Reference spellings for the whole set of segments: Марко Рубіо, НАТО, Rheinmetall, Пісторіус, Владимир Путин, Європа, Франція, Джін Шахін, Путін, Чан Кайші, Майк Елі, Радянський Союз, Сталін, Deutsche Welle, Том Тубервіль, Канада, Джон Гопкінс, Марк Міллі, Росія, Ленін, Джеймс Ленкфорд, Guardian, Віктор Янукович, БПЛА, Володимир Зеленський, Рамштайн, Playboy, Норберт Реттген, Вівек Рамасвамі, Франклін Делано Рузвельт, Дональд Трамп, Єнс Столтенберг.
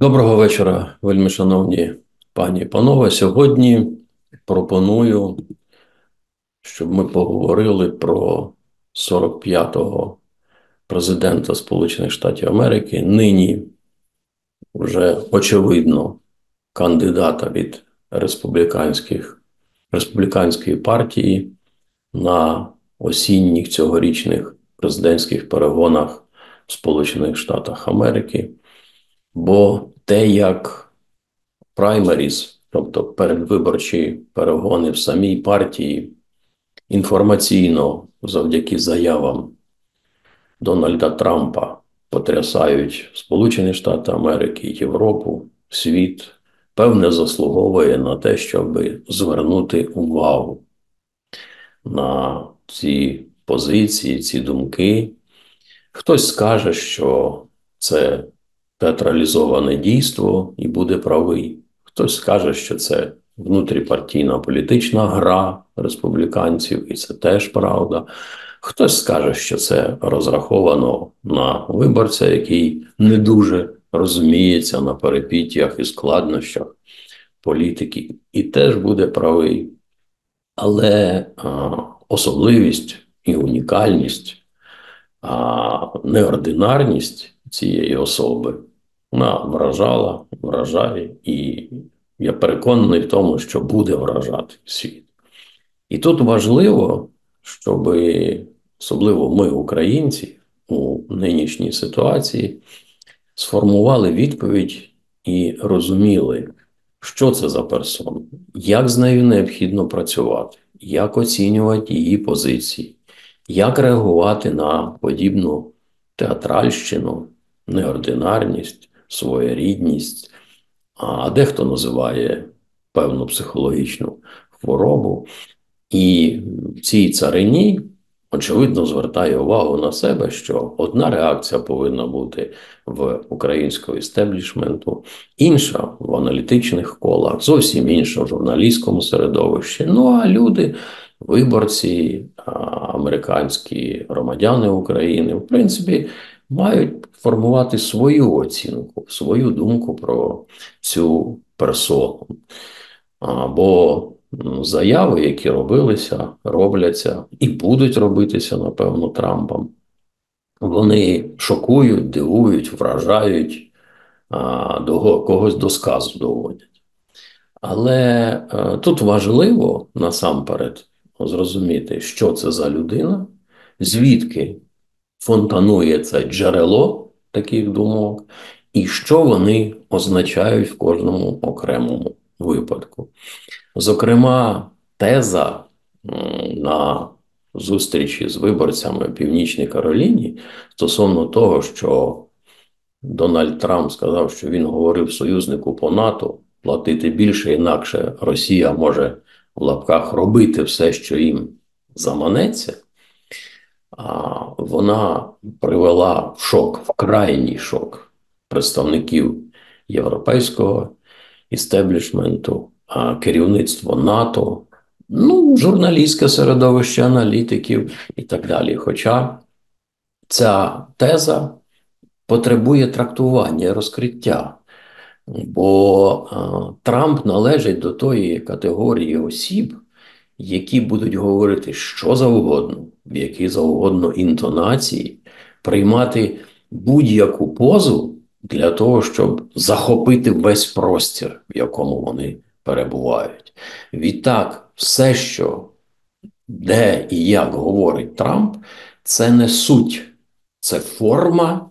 Доброго вечора, вельмишановні пані і панове. Сьогодні пропоную, щоб ми поговорили про 45-го президента Сполучених Штатів Америки, нині вже очевидно кандидата від республіканської партії на осінніх цьогорічних президентських перегонах в Сполучених Штатах Америки. Бо те, як праймеріс, тобто передвиборчі перегони в самій партії, інформаційно завдяки заявам Дональда Трампа потрясають Сполучені Штати Америки, Європу, світ, певне заслуговує на те, щоб звернути увагу на ці позиції, ці думки. Хтось скаже, що це театралізоване дійство і буде правий. Хтось скаже, що це внутріпартійна політична гра республіканців, і це теж правда. Хтось скаже, що це розраховано на виборця, який не дуже розуміється на перипетіях і складнощах політики, і теж буде правий. Але особливість і унікальність, неординарність цієї особи, вона вражала, вражає, і я переконаний в тому, що буде вражати світ. І тут важливо, щоб особливо ми, українці, у нинішній ситуації сформували відповідь і розуміли, що це за персона, як з нею необхідно працювати, як оцінювати її позиції, як реагувати на подібну театральщину, неординарність, своєрідність, а дехто називає певну психологічну хворобу. І в цій царині, очевидно, звертає увагу на себе, що одна реакція повинна бути в українського істеблішменту, інша в аналітичних колах, зовсім інша в журналістському середовищі. Ну а люди, виборці, американські громадяни України, в принципі, мають формувати свою оцінку, свою думку про цю персону. Бо заяви, які робилися, робляться і будуть робитися, напевно, Трампом, вони шокують, дивують, вражають, когось до сказу доводять. Але тут важливо насамперед зрозуміти, що це за людина, звідки фонтанує це джерело таких думок, і що вони означають в кожному окремому випадку. Зокрема, теза на зустрічі з виборцями в Північній Кароліні стосовно того, що Дональд Трамп сказав, що він говорив союзнику по НАТО платити більше, інакше Росія може в лапках робити все, що їм заманеться, вона привела в шок, в крайній шок представників європейського істеблішменту, керівництво НАТО, журналістське середовище аналітиків і так далі. Хоча ця теза потребує трактування, розкриття, бо Трамп належить до тої категорії осіб, які будуть говорити що завгодно, в які завгодно інтонації, приймати будь-яку позу для того, щоб захопити весь простір, в якому вони перебувають. Відтак, все, що де і як говорить Трамп, це не суть, це форма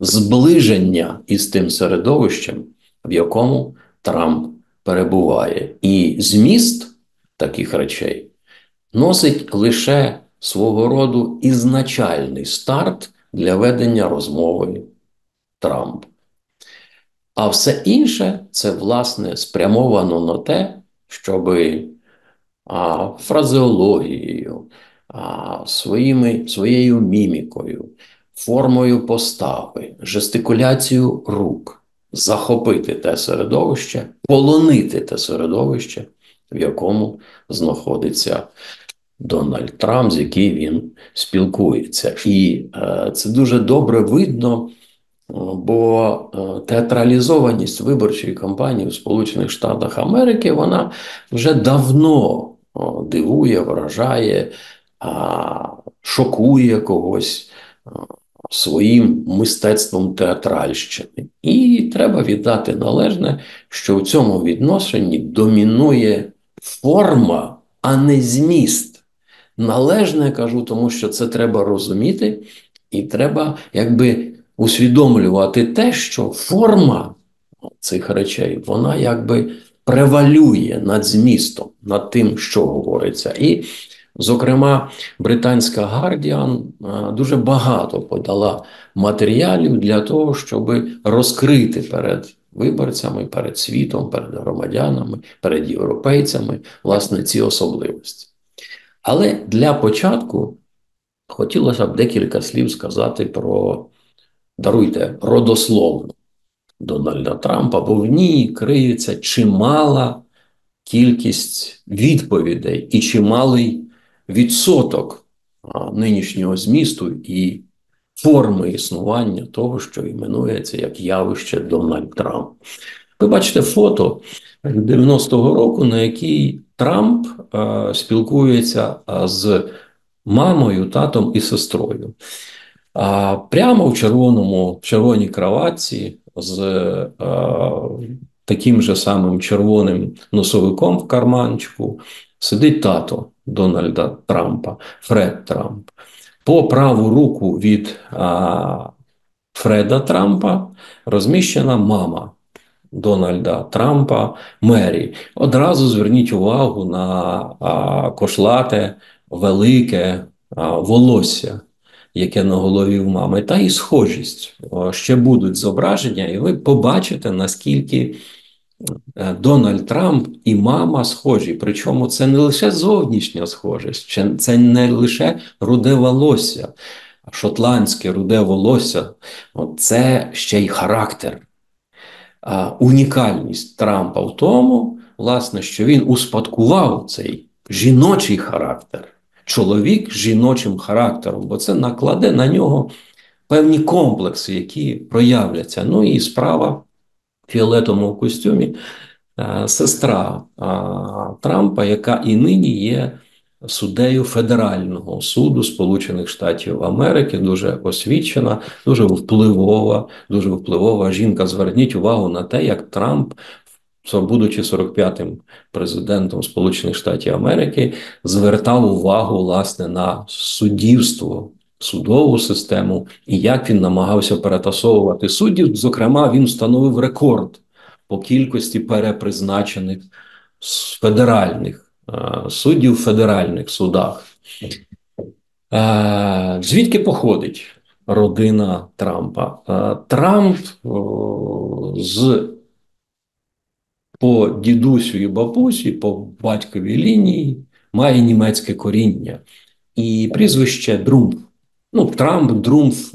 зближення із тим середовищем, в якому Трамп перебуває. І зміст таких речей носить лише свого роду ізначальний старт для ведення розмови Трампа. А все інше – це, власне, спрямовано на те, щоб фразеологією, своєю мімікою, формою постави, жестикуляцією рук захопити те середовище, полонити те середовище, в якому знаходиться Дональд Трамп, з яким він спілкується. І це дуже добре видно Бо театралізованість виборчої кампанії в Сполучених Штатах Америки, вона вже давно дивує, вражає, шокує когось своїм мистецтвом театральщини. І треба віддати належне, що в цьому відношенні домінує форма, а не зміст. Належне, я кажу, тому що це треба розуміти і треба, якби, усвідомлювати те, що форма цих речей, вона якби превалює над змістом, над тим, що говориться. І, зокрема, британська Guardian дуже багато подала матеріалів для того, щоб розкрити перед виборцями, перед світом, перед громадянами, перед європейцями, власне, ці особливості. Але для початку хотілося б декілька слів сказати про, даруйте, родословну Дональда Трампа, бо в ній криється чимала кількість відповідей і чималий відсоток нинішнього змісту і форми існування того, що іменується як явище Дональд Трамп. Ви бачите фото 90-го року, на якій Трамп спілкується з мамою, татом і сестрою. Прямо в червоній краватці з таким же самим червоним носовиком в карманчику сидить тато Дональда Трампа, Фред Трамп. По праву руку від Фреда Трампа розміщена мама Дональда Трампа Мері. Одразу зверніть увагу на кошлате, велике волосся, яке на голові в мами, та і схожість. Ще будуть зображення, і ви побачите, наскільки Дональд Трамп і мама схожі. Причому це не лише зовнішня схожість, це не лише руде волосся, шотландське руде волосся, це ще й характер. Унікальність Трампа в тому, власне, що він успадкував цей жіночий характер. Чоловік з жіночим характером, бо це накладе на нього певні комплекси, які проявляться. Ну і справа в фіолетовому костюмі сестра Трампа, яка і нині є суддею Федерального суду Сполучених Штатів Америки, дуже освічена, дуже впливова жінка. Зверніть увагу на те, як Трамп, будучи 45-м президентом Сполучених Штатів Америки, звертав увагу, власне, на суддівство, судову систему, і як він намагався перетасовувати суддів. Зокрема, він встановив рекорд по кількості перепризначених федеральних суддів в федеральних судах. Звідки походить родина Трампа? Трамп по дідусю і бабусі, по батьковій лінії, має німецьке коріння. І прізвище Друмф. Ну, Трамп, Друмф,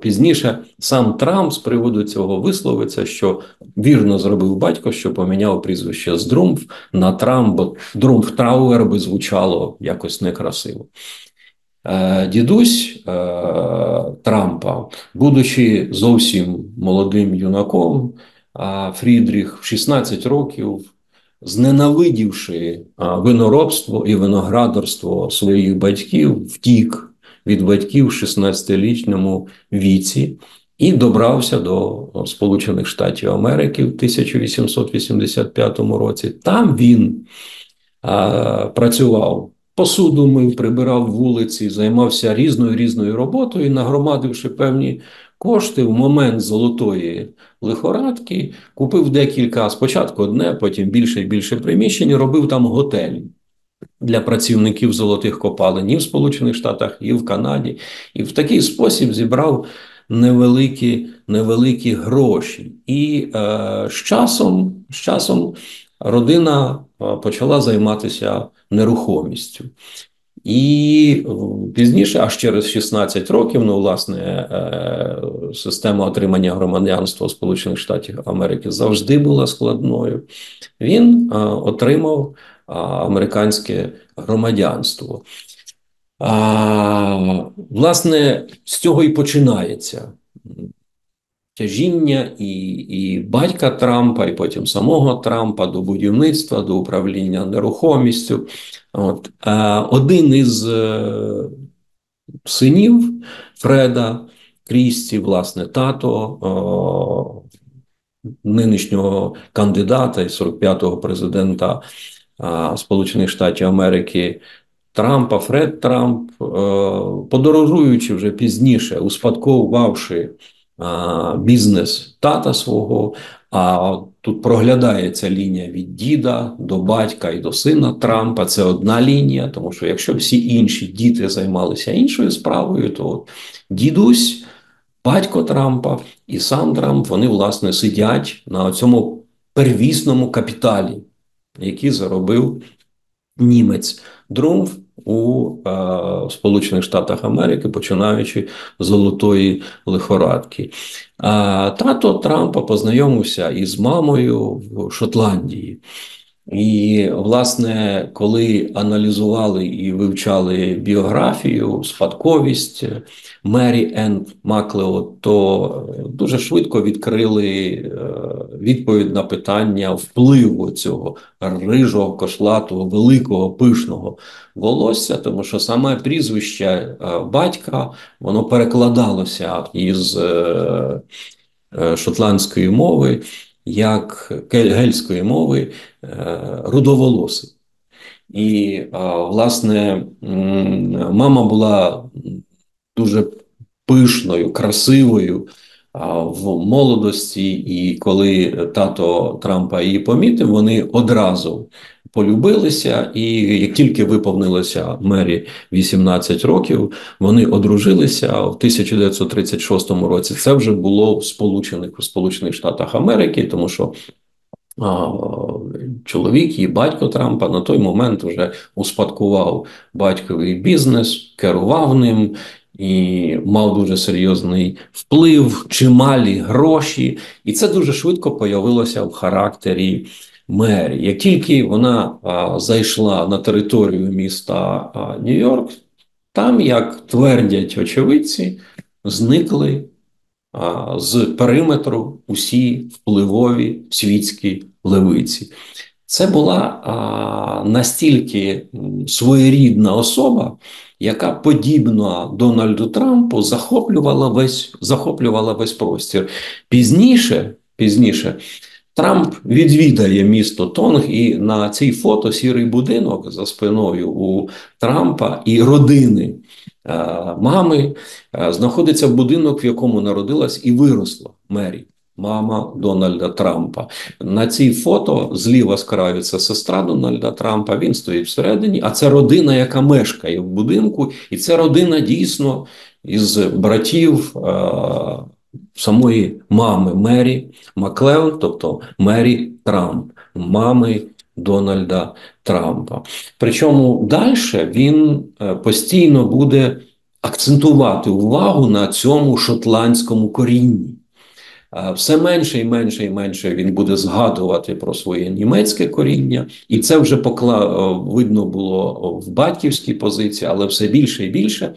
пізніше сам Трамп з приводу цього висловиться, що вірно зробив батько, що поміняв прізвище з Друмф на Трамп, бо Друмф Трауер би звучало якось некрасиво. Дідусь Трампа, будучи зовсім молодим юнаком, Фрідріх в 16 років, зненавидівши виноробство і виноградарство своїх батьків, втік від батьків в 16-річному віці і добрався до Сполучених Штатів Америки в 1885 році. Там він працював, посуду мив, прибирав вулиці, займався різною роботою, нагромадивши певні кошти, в момент золотої лихорадки купив декілька, спочатку одне, потім більше і більше приміщень, робив там готель для працівників золотих копалин і в Сполучених Штатах, і в Канаді. І в такий спосіб зібрав невеликі гроші. І з часом родина почала займатися нерухомістю. І пізніше, аж через 16 років, ну, власне, система отримання громадянства Сполучених Штатів Америки завжди була складною, він отримав американське громадянство. Власне, з цього і починається тяжіння і батька Трампа, і потім самого Трампа до будівництва, до управління нерухомістю. От. Один із синів Фреда, Крісті, власне, тато нинішнього кандидата і 45-го президента Сполучених Штатів Америки Трампа, Фред Трамп, подорожуючи вже пізніше, успадковувавши бізнес тата свого, а тут проглядається лінія від діда до батька і до сина Трампа, це одна лінія, тому що якщо всі інші діти займалися іншою справою, то дідусь, батько Трампа і сам Трамп, вони, власне, сидять на цьому первісному капіталі, який заробив німець Друмф у Сполучених Штатах Америки, починаючи з золотої лихорадки. Тато Трампа познайомився із мамою в Шотландії. І, власне, коли аналізували і вивчали біографію, спадковість Мері Енн Маклеод, то дуже швидко відкрили відповідь на питання впливу цього рижого, кошлатого, великого, пишного волосся, тому що саме прізвище батька, воно перекладалося із шотландської мови, як гельської мови, рудоволосий. І, власне, мама була дуже пишною, красивою в молодості, і коли тато Трампа її помітив, вони одразу полюбилися, і як тільки виповнилося Мері 18 років, вони одружилися в 1936 році. Це вже було у Сполучених Штатах Америки, тому що чоловік, її батько Трампа, на той момент вже успадкував батьковий бізнес, керував ним і мав дуже серйозний вплив, чималі гроші. І це дуже швидко появилося в характері Мері. Як тільки вона зайшла на територію міста Нью-Йорк, там, як твердять очевидці, зникли з периметру усі впливові світські левиці. Це була настільки своєрідна особа, яка, подібно Дональду Трампу, захоплювала весь простір. Пізніше Трамп відвідає місто Тонг, і на цій фото сірий будинок за спиною у Трампа і родини мами знаходиться будинок, в якому народилась і виросла Мері, мама Дональда Трампа. На цій фото зліва з краю це сестра Дональда Трампа, він стоїть всередині, а це родина, яка мешкає в будинку, і це родина дійсно із братів самої мами Мері Маклеод, тобто Мері Трамп, мами Дональда Трампа. Причому далі він постійно буде акцентувати увагу на цьому шотландському корінні. Все менше і менше він буде згадувати про своє німецьке коріння, і це вже видно було в батьківській позиції, але все більше і більше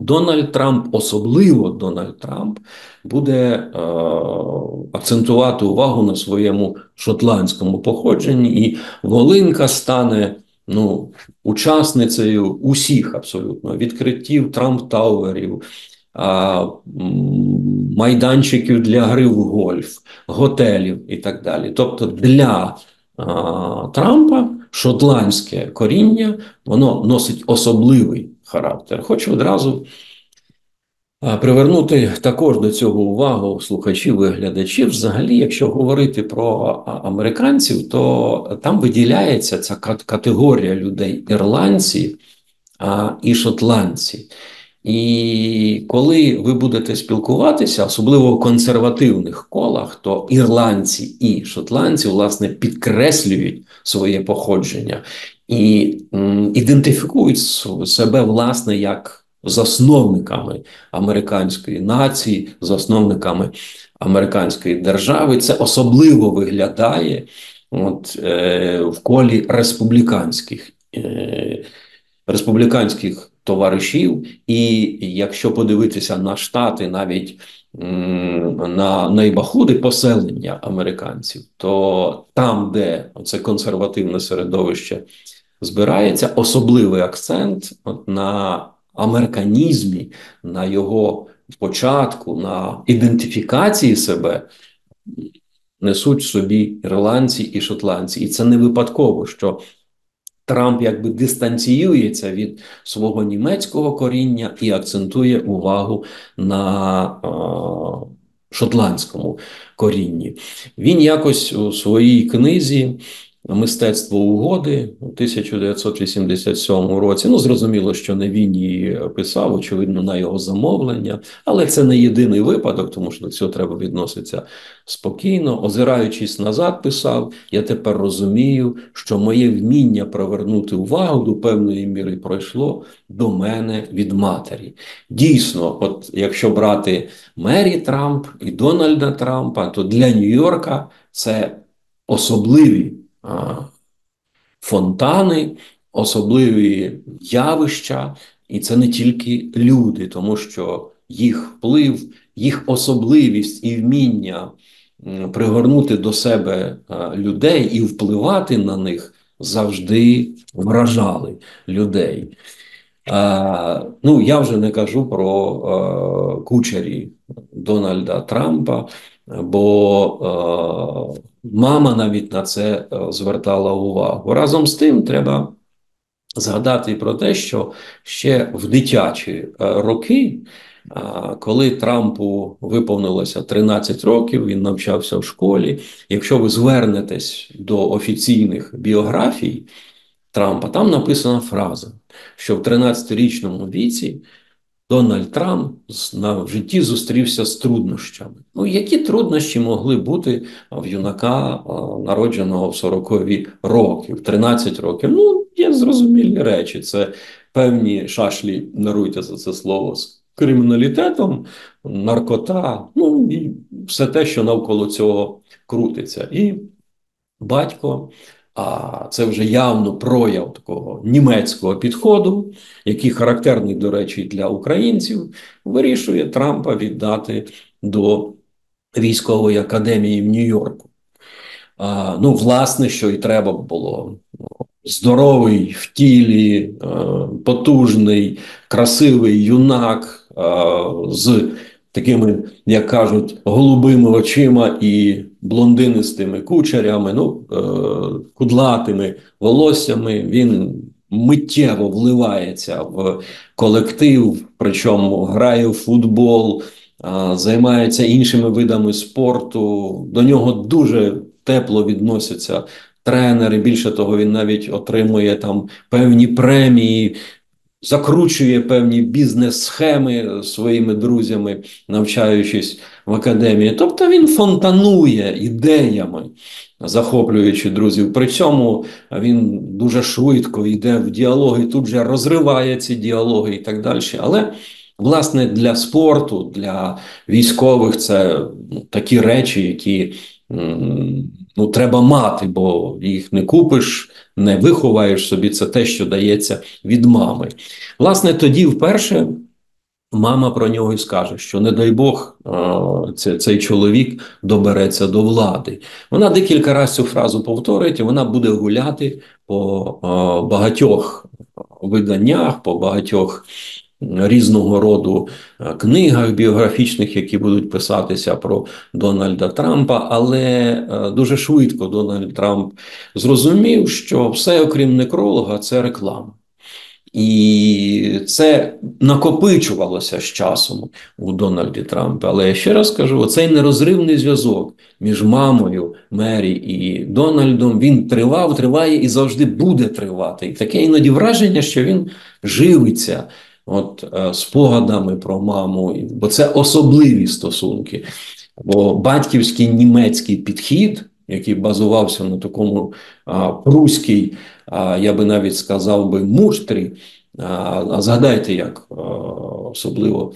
Дональд Трамп, особливо Дональд Трамп, буде акцентувати увагу на своєму шотландському походженні, і Волинка стане учасницею усіх абсолютно відкриттів Трамп-тауерів, майданчиків для гри в гольф, готелів і так далі. Тобто для Трампа шотландське коріння, воно носить особливий характер. Хочу одразу привернути також до цього увагу слухачів і глядачів. Взагалі, якщо говорити про американців, то там виділяється ця категорія людей – ірландці і шотландці. І коли ви будете спілкуватися, особливо в консервативних колах, то ірландці і шотландці, власне, підкреслюють своє походження і ідентифікують себе, власне, як засновниками американської нації, засновниками американської держави. Це особливо виглядає в колі республіканських товаришів, і якщо подивитися на Штати, навіть на нейбахуди поселення американців, то там, де це консервативне середовище збирається, особливий акцент на американізмі, на його початку, на ідентифікації себе несуть собі ірландці і шотландці. І це не випадково, що Трамп якби дистанціюється від свого німецького коріння і акцентує увагу на шотландському корінні. Він якось у своїй книзі «Мистецтво угоди» у 1987 році, ну, зрозуміло, що не він її писав, очевидно, на його замовлення, але це не єдиний випадок, тому що до цього треба відноситися спокійно. Озираючись назад, писав: «Я тепер розумію, що моє вміння привернути увагу до певної міри пройшло до мене від матері». Дійсно, от якщо брати Мері Трамп і Дональда Трампа, то для Нью-Йорка це особливі фонтани, особливі явища, і це не тільки люди, тому що їх вплив, їх особливість і вміння пригорнути до себе людей і впливати на них завжди вражали людей. Ну, я вже не кажу про кучері Дональда Трампа, бо мама навіть на це звертала увагу. Разом з тим треба згадати про те, що ще в дитячі роки, коли Трампу виповнилося 13 років, він навчався в школі. Якщо ви звернетесь до офіційних біографій Трампа, там написана фраза, що в 13-річному віці Дональд Трамп в житті зустрівся з труднощами. Ну, які труднощі могли бути в юнака, народженого в 40-ві роки, в 13 років? Ну, є зрозумілі речі. Це певні шашлі, даруйте за це слово, з криміналітетом, наркота, ну, і все те, що навколо цього крутиться. І батько, а це вже явно прояв такого німецького підходу, який характерний, до речі, для українців, вирішує Трампа віддати до військової академії в Нью-Йорку. Ну, власне, що і треба було. Здоровий в тілі, потужний, красивий юнак з такими, як кажуть, голубими очима і блондинистими кучерями, ну, кудлатими волоссями. Він миттєво вливається в колектив, причому грає в футбол, займається іншими видами спорту. До нього дуже тепло відносяться тренери. Більше того, він навіть отримує там певні премії, закручує певні бізнес-схеми своїми друзями, навчаючись в академії. Тобто він фонтанує ідеями, захоплюючи друзів. При цьому він дуже швидко йде в діалоги, тут же розриває ці діалоги і так далі. Але, власне, для спорту, для військових це такі речі, які ну, треба мати, бо їх не купиш, не виховаєш собі, це те, що дається від мами. Власне, тоді вперше мама про нього і скаже, що не дай Бог цей чоловік добереться до влади. Вона декілька разів цю фразу повторить, і вона буде гуляти по багатьох виданнях, по багатьох різного роду книгах біографічних, які будуть писатися про Дональда Трампа, але дуже швидко Дональд Трамп зрозумів, що все, окрім некролога, це реклама. І це накопичувалося з часом у Дональді Трампі. Але я ще раз кажу, оцей нерозривний зв'язок між мамою Мері і Дональдом, він тривав, триває і завжди буде тривати. І таке іноді враження, що він живиться от спогадами про маму, бо це особливі стосунки. Бо батьківський німецький підхід, який базувався на такому прусській, я би навіть сказав би, муштрі, згадайте, як особливо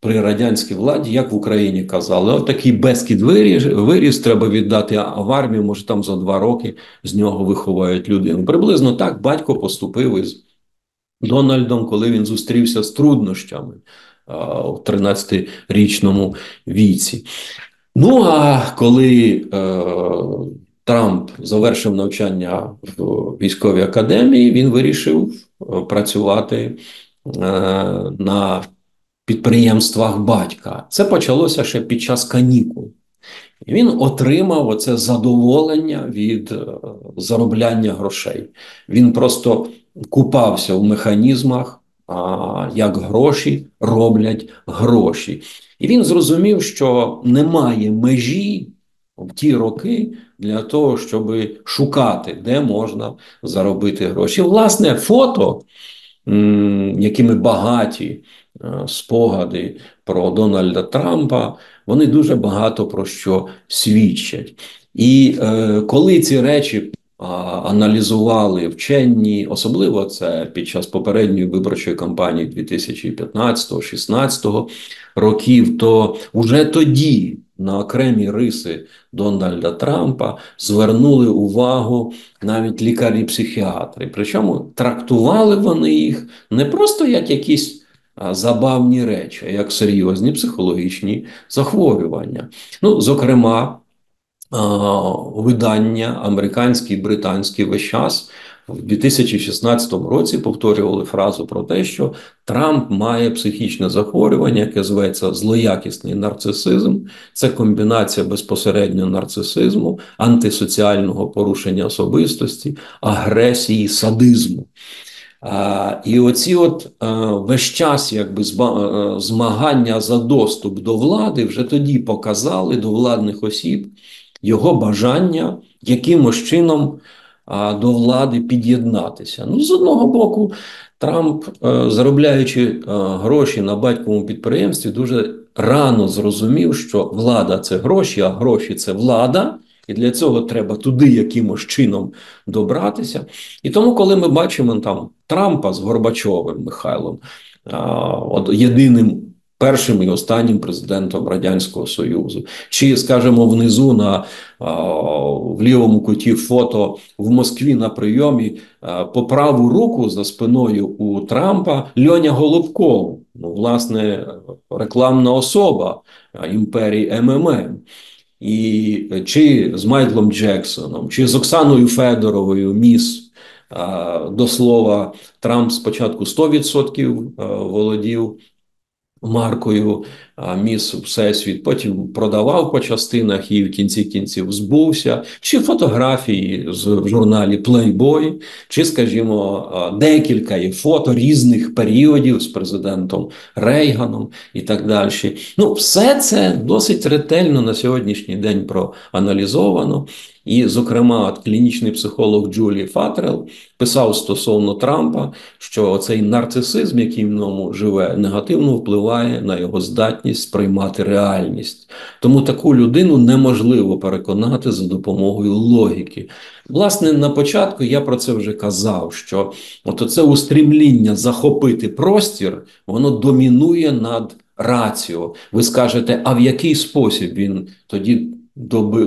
при радянській владі, як в Україні казали, от такий безкід виріс, треба віддати в армію, може там за 2 роки з нього виховають людину. Приблизно так батько поступив із Дональдом, коли він зустрівся з труднощами в 13-річному віці. Ну, а коли Трамп завершив навчання в військовій академії, він вирішив працювати на підприємствах батька. Це почалося ще під час канікул. І він отримав оце задоволення від заробляння грошей. Він просто купався в механізмах, як гроші роблять гроші. І він зрозумів, що немає межі в ті роки для того, щоб шукати, де можна заробити гроші. Власне, фото, якими багаті спогади про Дональда Трампа, вони дуже багато про що свідчать. І коли ці речі аналізували вчені, особливо це під час попередньої виборчої кампанії 2015-16 років, то вже тоді на окремі риси Дональда Трампа звернули увагу навіть лікарі-психіатри. Причому трактували вони їх не просто як якісь забавні речі, а як серйозні психологічні захворювання. Ну, зокрема, видання американські і британські весь час в 2016 році повторювали фразу про те, що Трамп має психічне захворювання, яке зветься злоякісний нарцисизм. Це комбінація безпосередньо нарцисизму, антисоціального порушення особистості, агресії, садизму. І оці от весь час якби змагання за доступ до влади вже тоді показали до владних осіб його бажання якимось чином до влади під'єднатися. Ну, з одного боку, Трамп, заробляючи гроші на батьковому підприємстві, дуже рано зрозумів, що влада – це гроші, а гроші – це влада, і для цього треба туди якимось чином добратися. І тому, коли ми бачимо там Трампа з Горбачовим Михайлом, єдиним першим і останнім президентом Радянського Союзу. Чи, скажімо, внизу в лівому куті фото в Москві на прийомі по праву руку за спиною у Трампа Льоня Голубков, ну, власне, рекламна особа імперії МММ. І чи з Майклом Джексоном, чи з Оксаною Федоровою, міс. До слова, Трамп спочатку 100% володів маркою міс Всесвіт, потім продавав по частинах і в кінці кінців збувся. Чи фотографії в журналі Playboy, чи, скажімо, декілька є фото різних періодів з президентом Рейганом і так далі. Ну, все це досить ретельно на сьогоднішній день проаналізовано. І, зокрема, клінічний психолог Джулі Фатрел писав стосовно Трампа, що оцей нарцисизм, який в ньому живе, негативно впливає на його здатність сприймати реальність. Тому таку людину неможливо переконати за допомогою логіки. Власне, на початку я про це вже казав, що оце устрімління захопити простір, воно домінує над раціо. Ви скажете, а в який спосіб він тоді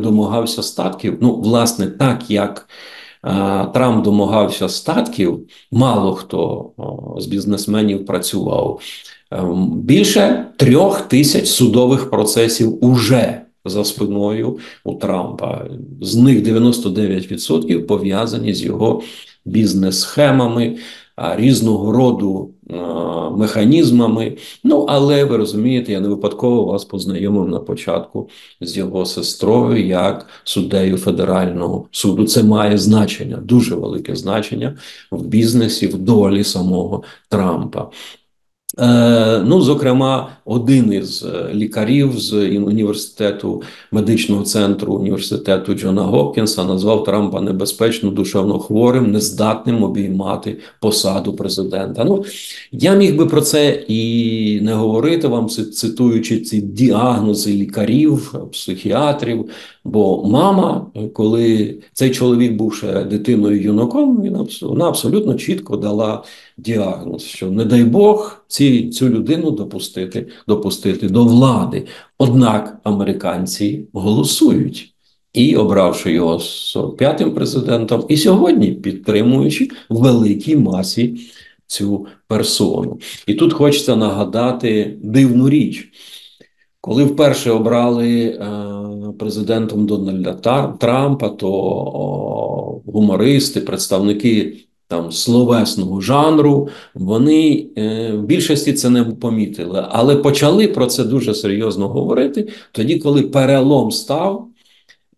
домагався статків? Ну, власне, так як Трамп домагався статків, мало хто з бізнесменів працював. Більше 3000 судових процесів уже за спиною у Трампа. З них 99% пов'язані з його бізнес-схемами, різного роду механізмами. Ну, але, ви розумієте, я не випадково вас познайомив на початку з його сестрою як суддею Федерального суду. Це має значення, дуже велике значення в бізнесі, в долі самого Трампа. Ну, зокрема, один із лікарів з університету, медичного центру університету Джона Гопкінса назвав Трампа небезпечно душевно хворим, нездатним обіймати посаду президента. Ну, я міг би про це і не говорити вам, цитуючи ці діагнози лікарів, психіатрів, бо мама, коли цей чоловік був ще дитиною-юнаком, вона абсолютно чітко дала діагноз, що не дай Бог цю людину допустити до влади. Однак американці голосують і, обравши його 45-м президентом, і сьогодні підтримуючи в великій масі цю персону. І тут хочеться нагадати дивну річ. Коли вперше обрали президентом Дональда Трампа, то гумористи, представники там словесного жанру, вони в більшості це не помітили, але почали про це дуже серйозно говорити тоді, коли перелом став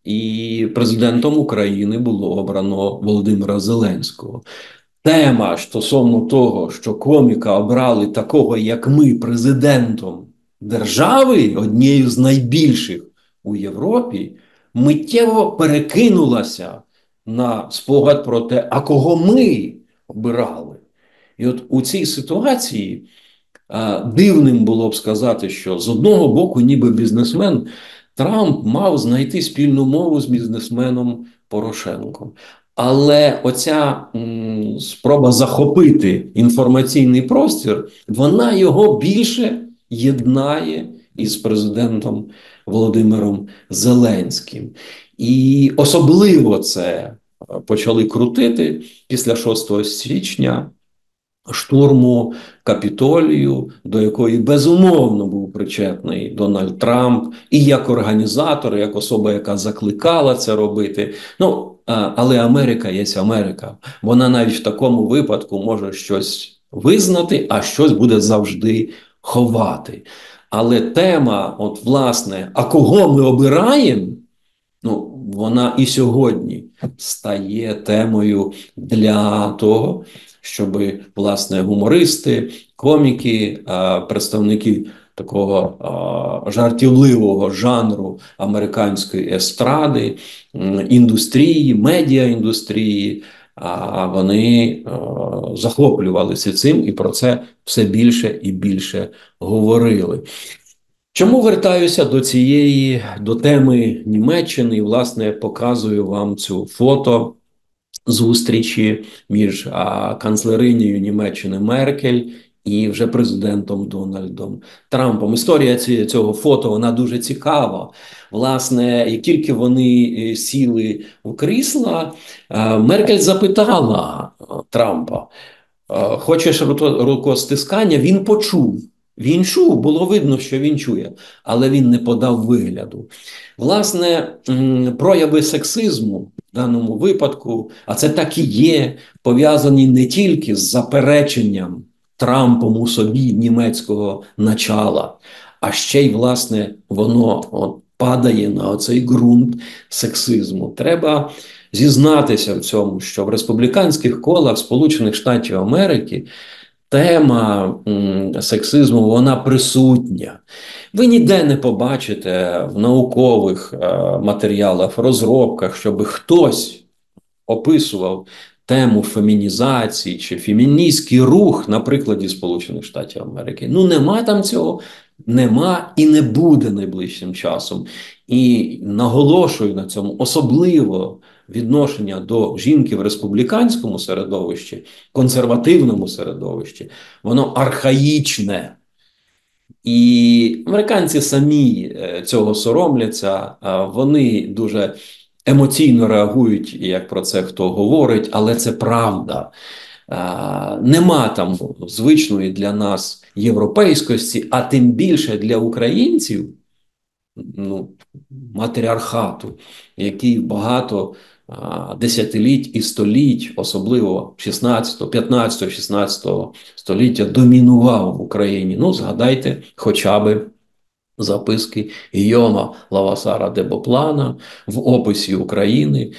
і президентом України було обрано Володимира Зеленського. Тема стосовно того, що коміка обрали такого, як ми, президентом держави, однією з найбільших у Європі, миттєво перекинулася на спогад про те, а кого ми обирали. І от у цій ситуації дивним було б сказати, що з одного боку ніби бізнесмен Трамп мав знайти спільну мову з бізнесменом Порошенком. Але оця спроба захопити інформаційний простір, вона його більше єднає із президентом Володимиром Зеленським. І особливо це почали крутити після 6 січня штурму Капітолію, до якої безумовно був причетний Дональд Трамп, і як організатор, і як особа, яка закликала це робити. Ну, але Америка є Америка. Вона навіть в такому випадку може щось визнати, а щось буде завжди ховати. Але тема, от власне, а кого ми обираємо, ну, вона і сьогодні стає темою для того, щоб, власне, гумористи, коміки, представники такого жартівливого жанру американської естради, індустрії, медіаіндустрії, вони захоплювалися цим і про це все більше і більше говорили. Чому вертаюся до теми Німеччини і, власне, показую вам цю фото зустрічі між канцлеринею Німеччини Меркель і вже президентом Дональдом Трампом. Історія цього фото, вона дуже цікава. Власне, як тільки вони сіли у крісла, Меркель запитала Трампа, хочеш рукостискання? Він почув. Він чув, було видно, що він чує, але він не подав вигляду. Власне, прояви сексизму в даному випадку, а це так і є, пов'язані не тільки з запереченням Трампом у собі німецького начала, а ще й, власне, воно падає на оцей ґрунт сексизму. Треба зізнатися в цьому, що в республіканських колах Сполучених Штатів Америки тема сексизму, вона присутня. Ви ніде не побачите в наукових матеріалах, розробках, щоб хтось описував тему фемінізації чи феміністський рух на прикладі Сполучених Штатів Америки. Ну, нема там цього, нема і не буде найближчим часом. І наголошую на цьому особливо відношення до жінки в республіканському середовищі, консервативному середовищі, воно архаїчне. І американці самі цього соромляться, вони дуже емоційно реагують, як про це хто говорить, але це правда. Нема там звичної для нас європейськості, а тим більше для українців, ну, матріархату, який багато десятиліть і століть, особливо 15-16 століття, домінував в Україні. Ну, згадайте хоча б записки Гійома Лавасара де Боплана в описі України,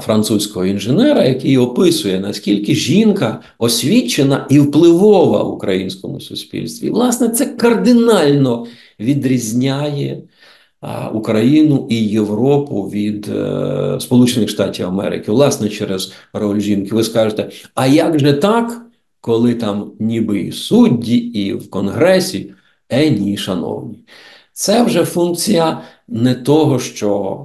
французького інженера, який описує, наскільки жінка освічена і впливова в українському суспільстві. І, власне, це кардинально відрізняє Україну і Європу від Сполучених Штатів Америки, власне, через роль жінки. Ви скажете, а як же так, коли там ніби і судді, і в Конгресі? Ні, шановні. Це вже функція не того, що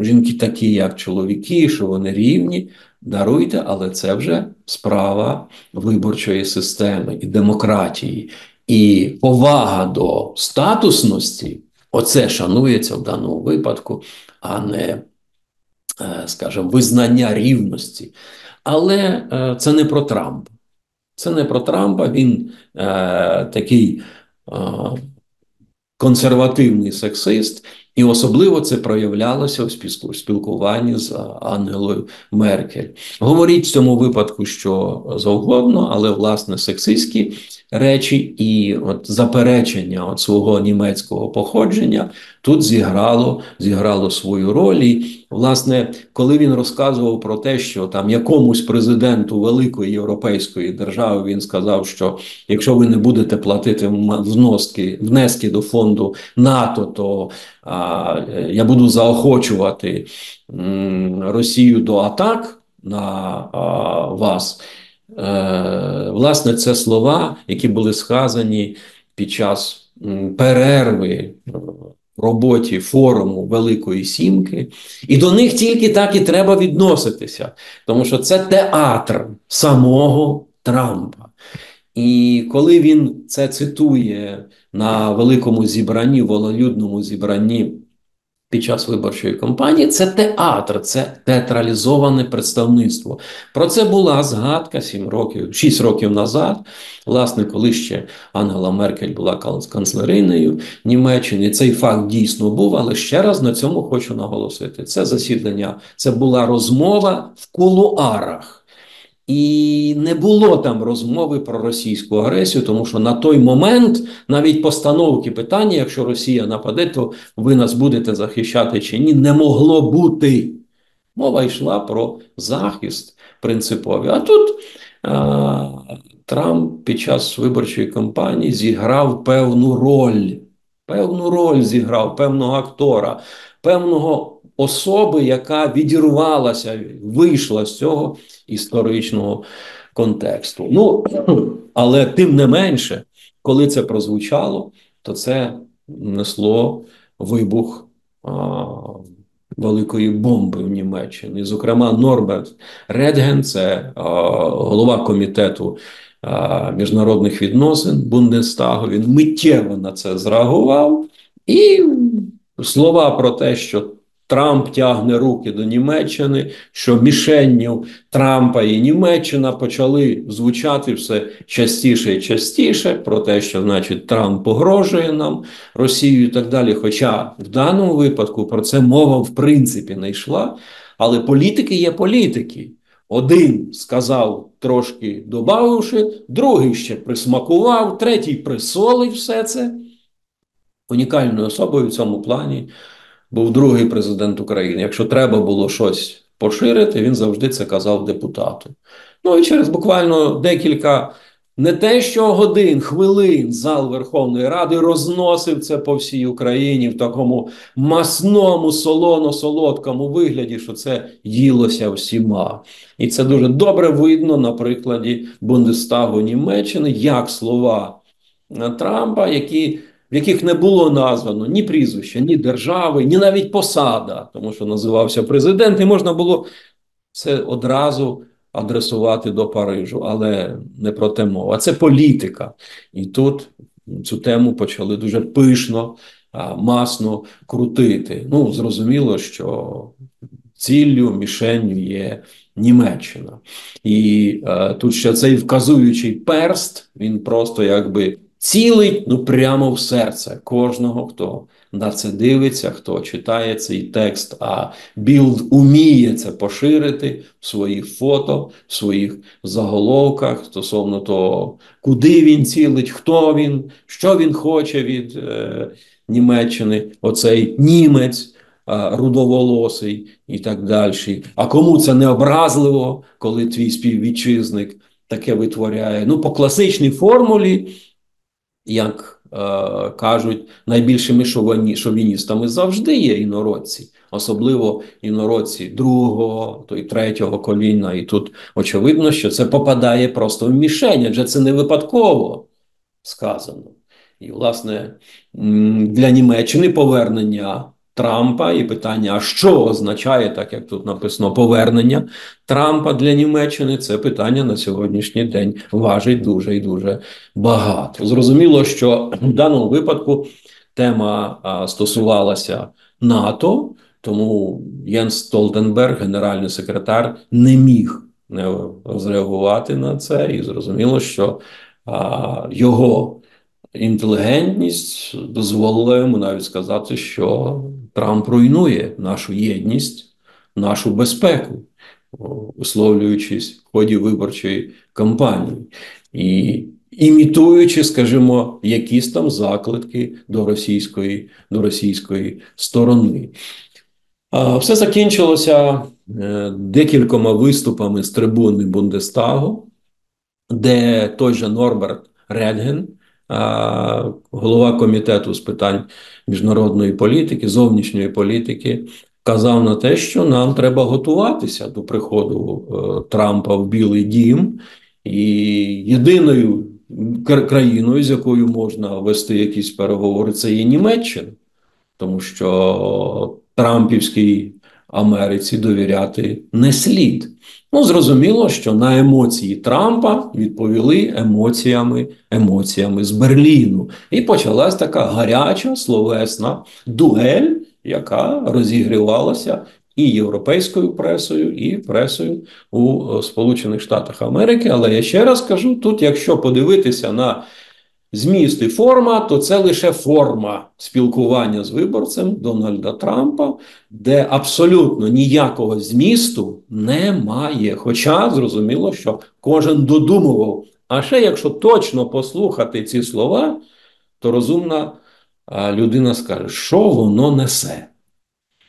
жінки такі, як чоловіки, що вони рівні, даруйте, але це вже справа виборчої системи і демократії. І повага до статусності, оце шанується в даному випадку, а не, скажімо, визнання рівності. Але це не про Трампа. Це не про Трампа, він такий консервативний сексист, і особливо це проявлялося в спілкуванні з Ангелою Меркель. Говоріть в цьому випадку що завгодно, але, власне, сексистські речі і от заперечення от свого німецького походження тут зіграло свою роль. І, власне, коли він розказував про те, що там якомусь президенту великої європейської держави він сказав, що якщо ви не будете платити внески до фонду НАТО, то я буду заохочувати Росію до атак на вас. Власне, це слова, які були сказані під час перерви в роботі форуму Великої Сімки. І до них тільки так і треба відноситися, тому що це театр самого Трампа. І коли він це цитує на великому зібранні, волелюдному зібранні під час виборчої кампанії, це театр, це театралізоване представництво. Про це була згадка 6 років назад, власне, коли ще Ангела Меркель була канцлериною Німеччини. Цей факт дійсно був, але ще раз на цьому хочу наголосити. Це засідання, це була розмова в кулуарах. І не було там розмови про російську агресію, тому що на той момент навіть постановки питання, якщо Росія нападе, то ви нас будете захищати чи ні, не могло бути. Мова йшла про захист принциповий. А тут Трамп під час виборчої кампанії зіграв певну роль зіграв, певного актора, певного особи, яка відірвалася, вийшла з цього історичного контексту. Ну, але тим не менше, коли це прозвучало, то це несло вибух великої бомби в Німеччині. Зокрема, Норберт Реттген, це голова комітету міжнародних відносин Бундестагу, він миттєво на це зреагував. І слова про те, що Трамп тягне руки до Німеччини, що мішенню Трампа і Німеччина, почали звучати все частіше і частіше, про те, що, значить, Трамп погрожує нам, Росію і так далі. Хоча в даному випадку про це мова в принципі не йшла, але політики є політики. Один сказав, трошки добавивши, другий ще присмакував, третій присолив все це. Унікальною особою в цьому плані був другий президент України. Якщо треба було щось поширити, він завжди це казав депутату. Ну і через буквально декілька, не те що годин, хвилин, зал Верховної Ради розносив це по всій Україні в такому масному, солоно-солодкому вигляді, що це їлося всіма. І це дуже добре видно на прикладі Бундестагу Німеччини, як слова Трампа, в яких не було названо ні прізвища, ні держави, ні навіть посада, тому що називався президент, і можна було це одразу адресувати до Парижу, але не про те мова. Це політика. І тут цю тему почали дуже пишно, масно крутити. Ну, зрозуміло, що ціллю, мішенню є Німеччина. І тут ще цей вказуючий перст, він просто якби цілить, ну, прямо в серце кожного, хто на це дивиться, хто читає цей текст, а Білд уміє це поширити в своїх фото, в своїх заголовках стосовно того, куди він цілить, хто він, що він хоче від Німеччини, оцей німець рудоволосий і так далі. А кому це не образливо, коли твій співвітчизник таке витворяє? Ну, по класичній формулі, як кажуть, найбільшими шовіністами завжди є інородці, особливо інородці другого, то й третього коліна. І тут очевидно, що це попадає просто в мішень, адже це не випадково сказано. І, власне, для Німеччини повернення Трампа і питання, а що означає, так як тут написано, повернення Трампа для Німеччини, це питання на сьогоднішній день важить дуже і дуже багато. Зрозуміло, що в даному випадку тема стосувалася НАТО, тому Єнс Столтенберг, генеральний секретар, не міг не зреагувати на це. І зрозуміло, що його інтелігентність дозволила йому навіть сказати, що Трамп руйнує нашу єдність, нашу безпеку, висловлюючись в ході виборчої кампанії і імітуючи, скажімо, якісь там заклики до російської сторони. Все закінчилося декількома виступами з трибуни Бундестагу, де той же Норберт Реттген, голова комітету з питань міжнародної політики, зовнішньої політики, казав на те, що нам треба готуватися до приходу Трампа в Білий Дім, і єдиною країною, з якою можна вести якісь переговори, це є Німеччина, тому що Трампівській Америці довіряти не слід. Ну, зрозуміло, що на емоції Трампа відповіли емоціями з Берліну. І почалась така гаряча словесна дуель, яка розігрівалася і європейською пресою, і пресою у Сполучених Штатах Америки. Але я ще раз кажу, тут якщо подивитися на зміст і форма, то це лише форма спілкування з виборцем Дональда Трампа, де абсолютно ніякого змісту немає. Хоча, зрозуміло, що кожен додумував. А ще, якщо точно послухати ці слова, то розумна людина скаже, що воно несе.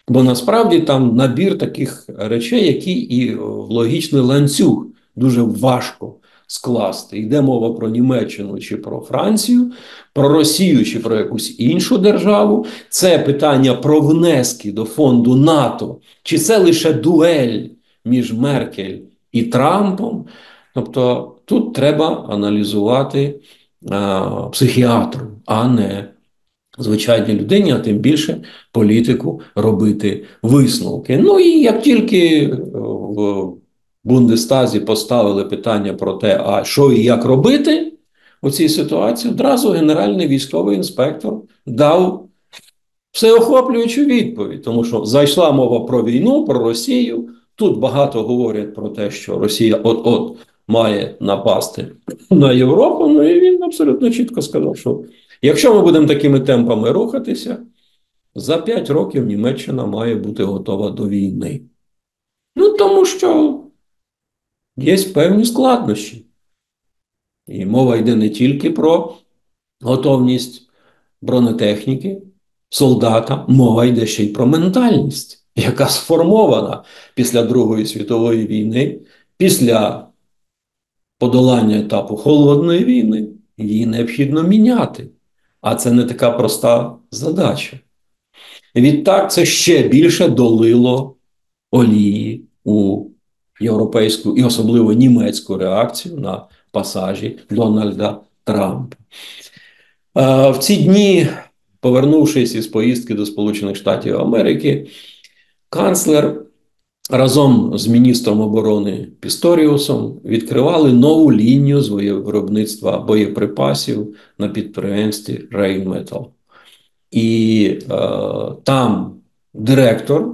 Бо насправді там набір таких речей, які і в логічний ланцюг дуже важко скласти. Йде мова про Німеччину чи про Францію, про Росію чи про якусь іншу державу. Це питання про внески до фонду НАТО. Чи це лише дуель між Меркель і Трампом? Тобто тут треба аналізувати психіатру, а не звичайній людині, а тим більше політику робити висновки. Ну і як тільки в Бундестазі поставили питання про те, а що і як робити у цій ситуації, одразу генеральний військовий інспектор дав всеохоплюючу відповідь, тому що зайшла мова про війну, про Росію. Тут багато говорять про те, що Росія от-от має напасти на Європу, ну і він абсолютно чітко сказав, що якщо ми будемо такими темпами рухатися, за 5 років Німеччина має бути готова до війни. Ну, тому що є певні складнощі. І мова йде не тільки про готовність бронетехніки, солдата, мова йде ще й про ментальність, яка сформована після Другої світової війни, після подолання етапу Холодної війни. Її необхідно міняти. А це не така проста задача. Відтак це ще більше долило олії у європейську і особливо німецьку реакцію на пасажі Дональда Трампа. В ці дні, повернувшись із поїздки до Сполучених Штатів Америки, канцлер разом з міністром оборони Пісторіусом відкривали нову лінію з виробництва боєприпасів на підприємстві Rheinmetall. І там директор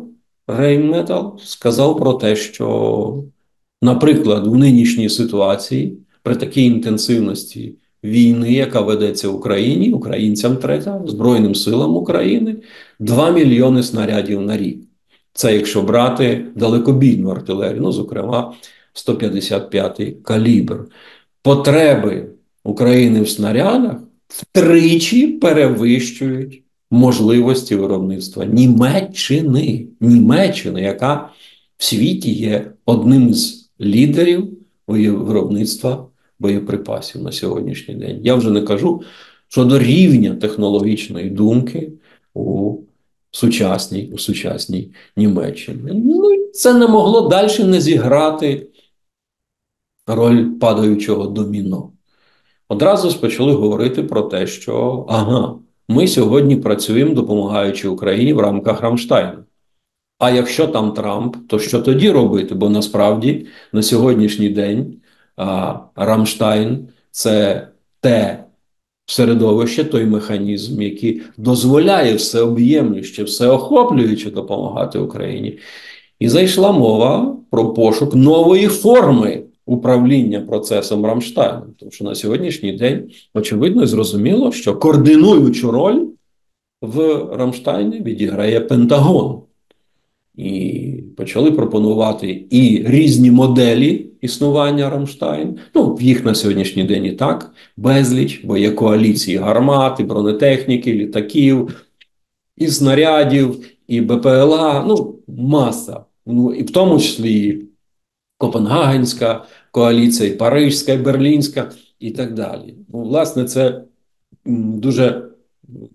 Rheinmetall сказав про те, що, наприклад, в нинішній ситуації, при такій інтенсивності війни, яка ведеться в Україні, українцям треба, Збройним силам України, 2 мільйони снарядів на рік. Це якщо брати далекобійну артилерію, ну, зокрема, 155-й калібр. Потреби України в снарядах втричі перевищують можливості виробництва Німеччини. Німеччина, яка в світі є одним з лідерів виробництва боєприпасів на сьогоднішній день. Я вже не кажу щодо рівня технологічної думки у сучасній Німеччині. Ну, це не могло далі не зіграти роль падаючого доміно. Одразу почали говорити про те, що ми сьогодні працюємо, допомагаючи Україні в рамках Рамштайну. А якщо там Трамп, то що тоді робити? Бо насправді на сьогоднішній день Рамштайн – це те середовище, той механізм, який дозволяє всеоб'ємлюще, всеохоплююче допомагати Україні. І зайшла мова про пошук нової форми управління процесом Рамштайну. Тому що на сьогоднішній день, очевидно, зрозуміло, що координуючу роль в Рамштайні відіграє Пентагон. І почали пропонувати і різні моделі існування Рамштайн. Ну, їх на сьогоднішній день і так безліч, бо є коаліції гармат, і бронетехніки, літаків, і снарядів, і БПЛА, ну, маса. Ну, і в тому числі Копенгагенська коаліція, і Парижська, і Берлінська, і так далі. Ну, власне, це дуже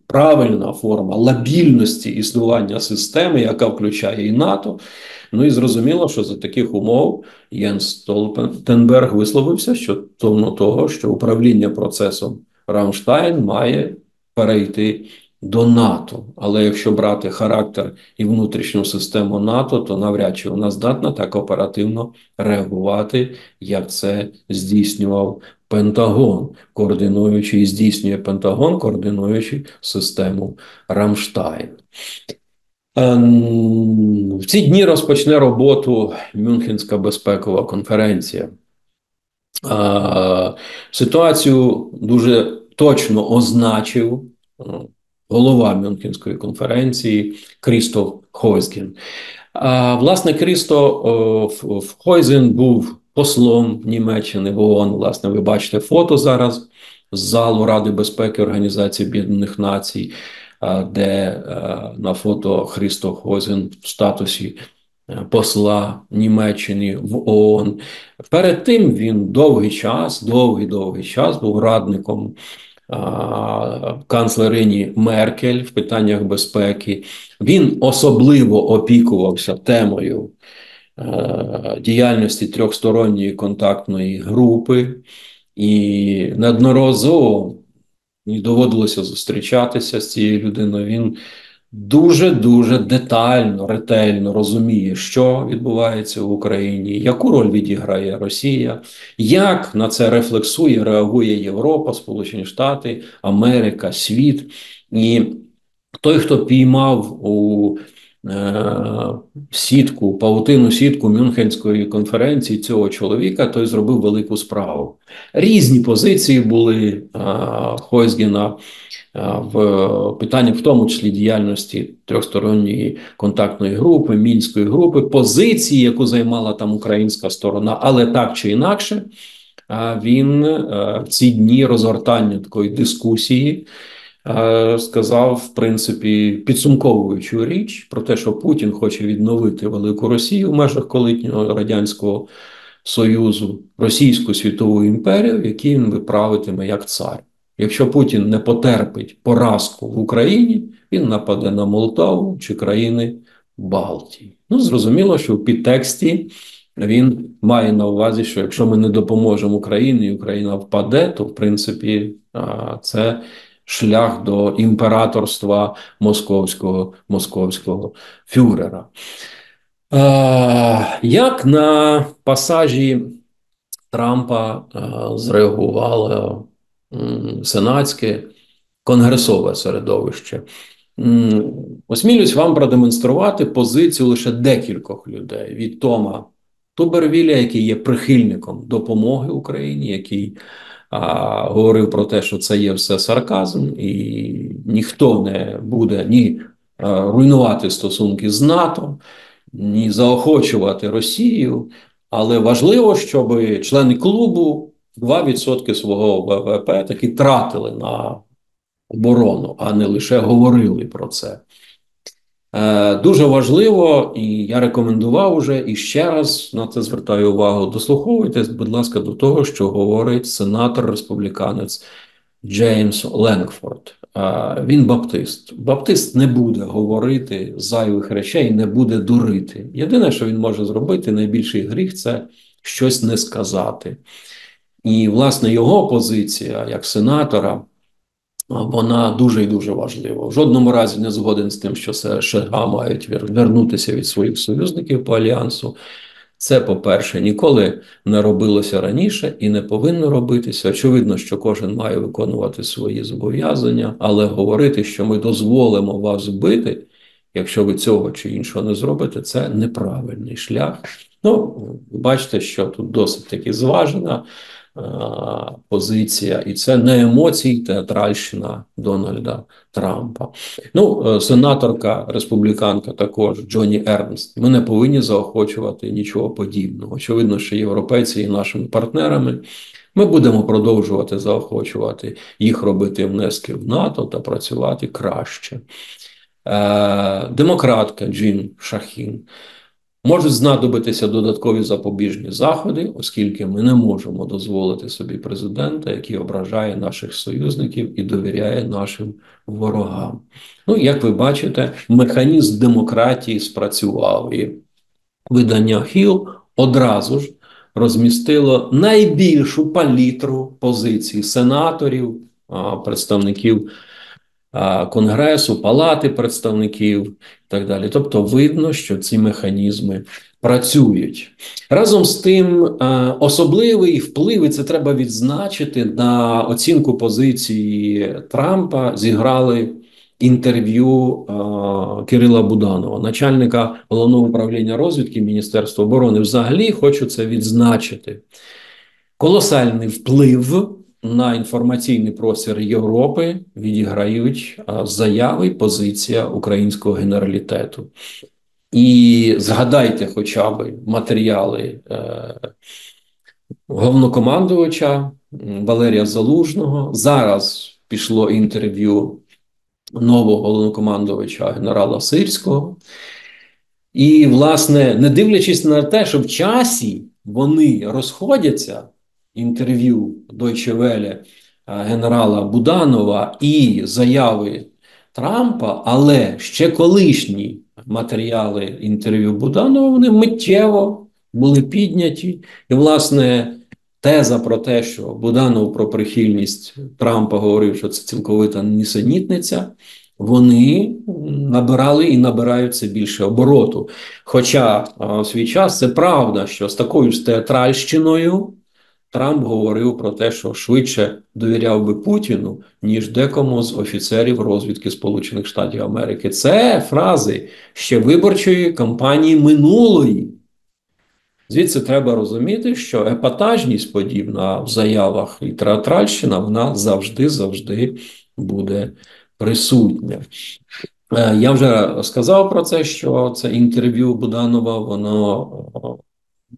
правильна форма лабільності існування системи, яка включає і НАТО. Ну і зрозуміло, що за таких умов Єнс Столтенберг висловився стосовно того, що управління процесом Рамштайн має перейти до НАТО. Але якщо брати характер і внутрішню систему НАТО, то навряд чи вона здатна так оперативно реагувати, як це здійснював Пентагон, координуючи і здійснює Пентагон, координуючи систему Рамштайн. В ці дні розпочне роботу Мюнхенська безпекова конференція. Ситуацію дуже точно означив голова Мюнхенської конференції Крісто Хойзген. Власне, Крісто Хойзген був послом Німеччини в ООН. Власне, ви бачите фото зараз з залу Ради безпеки Організації об'єднаних націй, де на фото Крісто Хойзген в статусі посла Німеччини в ООН. Перед тим він довгий час був радником канцлерині Меркель в питаннях безпеки. Він особливо опікувався темою діяльності трьохсторонньої контактної групи, і неодноразово доводилося зустрічатися з цією людиною. Він дуже детально, ретельно розуміє, що відбувається в Україні, яку роль відіграє Росія, як на це рефлексує, реагує Європа, Сполучені Штати, Америка, світ. І той, хто піймав у сітку, павутину сітку Мюнхенської конференції цього чоловіка, той зробив велику справу. Різні позиції були Хойзгена в питанні, в тому числі діяльності трьохсторонньої контактної групи, Мінської групи, позиції, яку займала там українська сторона, але так чи інакше, він в ці дні розгортання такої дискусії сказав, в принципі, підсумковуючу річ про те, що Путін хоче відновити Велику Росію в межах колишнього Радянського Союзу, Російську світову імперію, в якій він правитиме як цар. Якщо Путін не потерпить поразку в Україні, він нападе на Молдаву чи країни Балтії. Ну, зрозуміло, що в підтексті він має на увазі, що якщо ми не допоможемо Україні і Україна впаде, то, в принципі, це шлях до імператорства московського фюрера. Як на пасажі Трампа зреагувало сенатське конгресове середовище? Осмілюсь вам продемонструвати позицію лише декількох людей. Від Тома Тубервіля, який є прихильником допомоги Україні, який говорив про те, що це є все сарказм, і ніхто не буде ні руйнувати стосунки з НАТО, ні заохочувати Росію, але важливо, щоб члени клубу 2% свого ВВП таки тратили на оборону, а не лише говорили про це. Дуже важливо, і я рекомендував уже, і ще раз на це звертаю увагу, дослуховуйтесь, будь ласка, до того, що говорить сенатор-республіканець Джеймс Ленкфорд. Він баптист. Баптист не буде говорити зайвих речей, не буде дурити. Єдине, що він може зробити, найбільший гріх – це щось не сказати. І, власне, його позиція як сенатора – вона дуже і дуже важлива. В жодному разі не згоден з тим, що США мають вернутися від своїх союзників по Альянсу. Це, по-перше, ніколи не робилося раніше і не повинно робитися. Очевидно, що кожен має виконувати свої зобов'язання, але говорити, що ми дозволимо вас бити, Якщо ви цього чи іншого не зробите, це неправильний шлях. Ну, бачите, що тут досить таки зважена позиція, і це не емоції, театральщина Дональда Трампа. Ну, сенаторка, республіканка також Джоні Ернст. Ми не повинні заохочувати нічого подібного. Очевидно, що європейці є нашими партнерами. Ми будемо продовжувати заохочувати їх робити внески в НАТО та працювати краще. Демократка Джін Шахін. Можуть знадобитися додаткові запобіжні заходи, оскільки ми не можемо дозволити собі президента, який ображає наших союзників і довіряє нашим ворогам. Ну, як ви бачите, механізм демократії спрацював. І видання Hill одразу ж розмістило найбільшу палітру позицій сенаторів, представників Конгресу, Палати представників і так далі. Тобто видно, що ці механізми працюють. Разом з тим, особливий вплив, і це треба відзначити, на оцінку позиції Трампа зіграли інтерв'ю Кирила Буданова, начальника Головного управління розвідки Міністерства оборони. Взагалі, хочу це відзначити. Колосальний вплив на інформаційний простір Європи відіграють заяви і позиція українського генералітету. І згадайте хоча б матеріали головнокомандувача Валерія Залужного. Зараз пішло інтерв'ю нового головнокомандувача генерала Сирського. І, власне, не дивлячись на те, що в часі вони розходяться, інтерв'ю Deutsche Welle генерала Буданова і заяви Трампа, але ще колишні матеріали інтерв'ю Буданова, вони миттєво були підняті. І, власне, теза про те, що Буданов про прихильність Трампа говорив, що це цілковита нісенітниця, вони набирали і набираються більше обороту. Хоча в свій час це правда, що з такою ж театральщиною Трамп говорив про те, що швидше довіряв би Путіну, ніж декому з офіцерів розвідки Сполучених Штатів Америки. Це фрази ще виборчої кампанії минулої. Звідси треба розуміти, що епатажність подібна в заявах і театральщина, вона завжди буде присутня. Я вже сказав про це, що це інтерв'ю Буданова, воно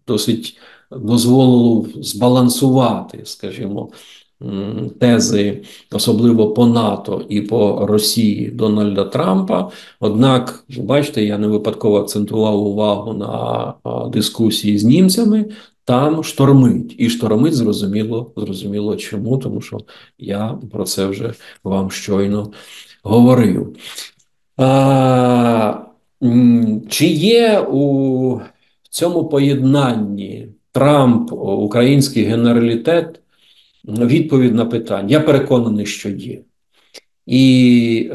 досить дозволило збалансувати, скажімо, тези, особливо по НАТО і по Росії Дональда Трампа. Однак, бачите, я не випадково акцентував увагу на дискусії з німцями, там штормить. І штормить, зрозуміло чому, тому що я про це вже вам щойно говорив. Чи є у цьому поєднанні Трамп, український генералітет, відповідь на питання? Я переконаний, що є. І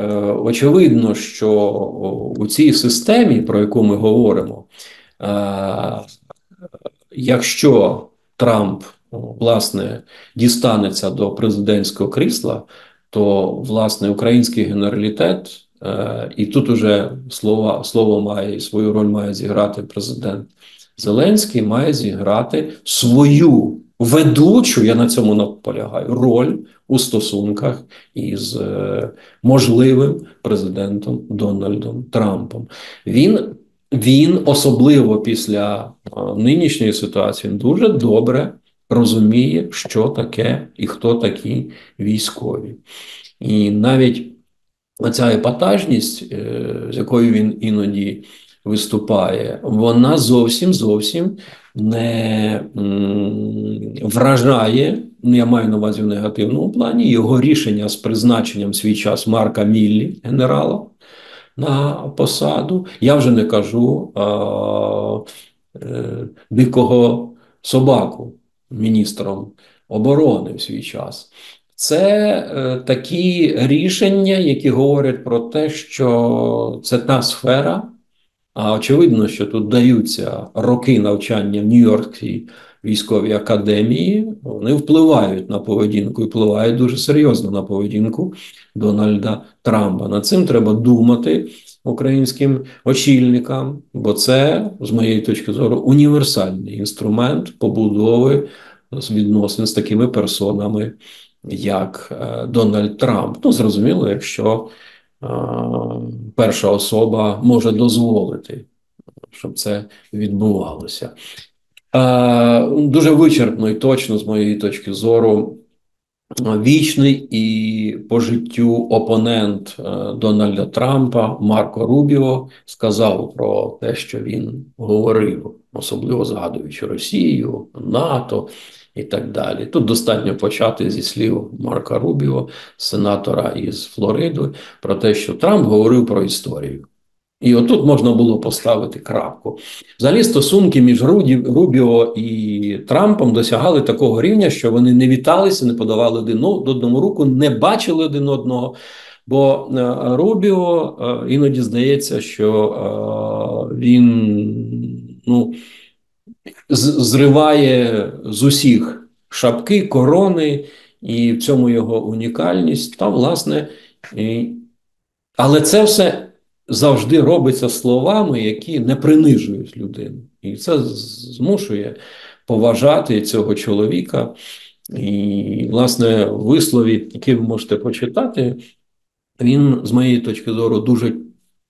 очевидно, що у цій системі, про яку ми говоримо, якщо Трамп, власне, дістанеться до президентського крісла, то, власне, український генералітет, і тут уже слово має, свою роль має зіграти президент Зеленський, має зіграти свою ведучу, я на цьому наполягаю, роль у стосунках із можливим президентом Дональдом Трампом. Він особливо після нинішньої ситуації дуже добре розуміє, що таке і хто такі військові. І навіть оця епатажність, з якою він іноді виступає, вона зовсім не вражає, я маю на увазі в негативному плані, його рішення з призначенням свій час Марка Міллі, генерала, на посаду. Я вже не кажу дикого собаку міністром оборони в свій час. Це такі рішення, які говорять про те, що це та сфера, а очевидно, що тут даються роки навчання в Нью-Йоркській військові академії, вони впливають на поведінку і впливають дуже серйозно на поведінку Дональда Трампа. Над цим треба думати українським очільникам, бо це, з моєї точки зору, універсальний інструмент побудови відносин з такими персонами, як Дональд Трамп. Ну, зрозуміло, якщо перша особа може дозволити, щоб це відбувалося. Дуже вичерпно і точно, з моєї точки зору, вічний і по життю опонент Дональда Трампа Марко Рубіо сказав про те, що він говорив, особливо згадуючи Росію, НАТО і так далі. Тут достатньо почати зі слів Марка Рубіо, сенатора із Флориди, про те, що Трамп говорив про історію. І отут можна було поставити крапку. Взагалі стосунки між Рубіо і Трампом досягали такого рівня, що вони не віталися, не подавали один одному руку, не бачили один одного. Бо Рубіо іноді здається, що він зриває з усіх шапки, корони, і в цьому його унікальність. Та, власне, але це все завжди робиться словами, які не принижують людину. І це змушує поважати цього чоловіка. І, власне, вислові, які ви можете почитати, він, з моєї точки зору, дуже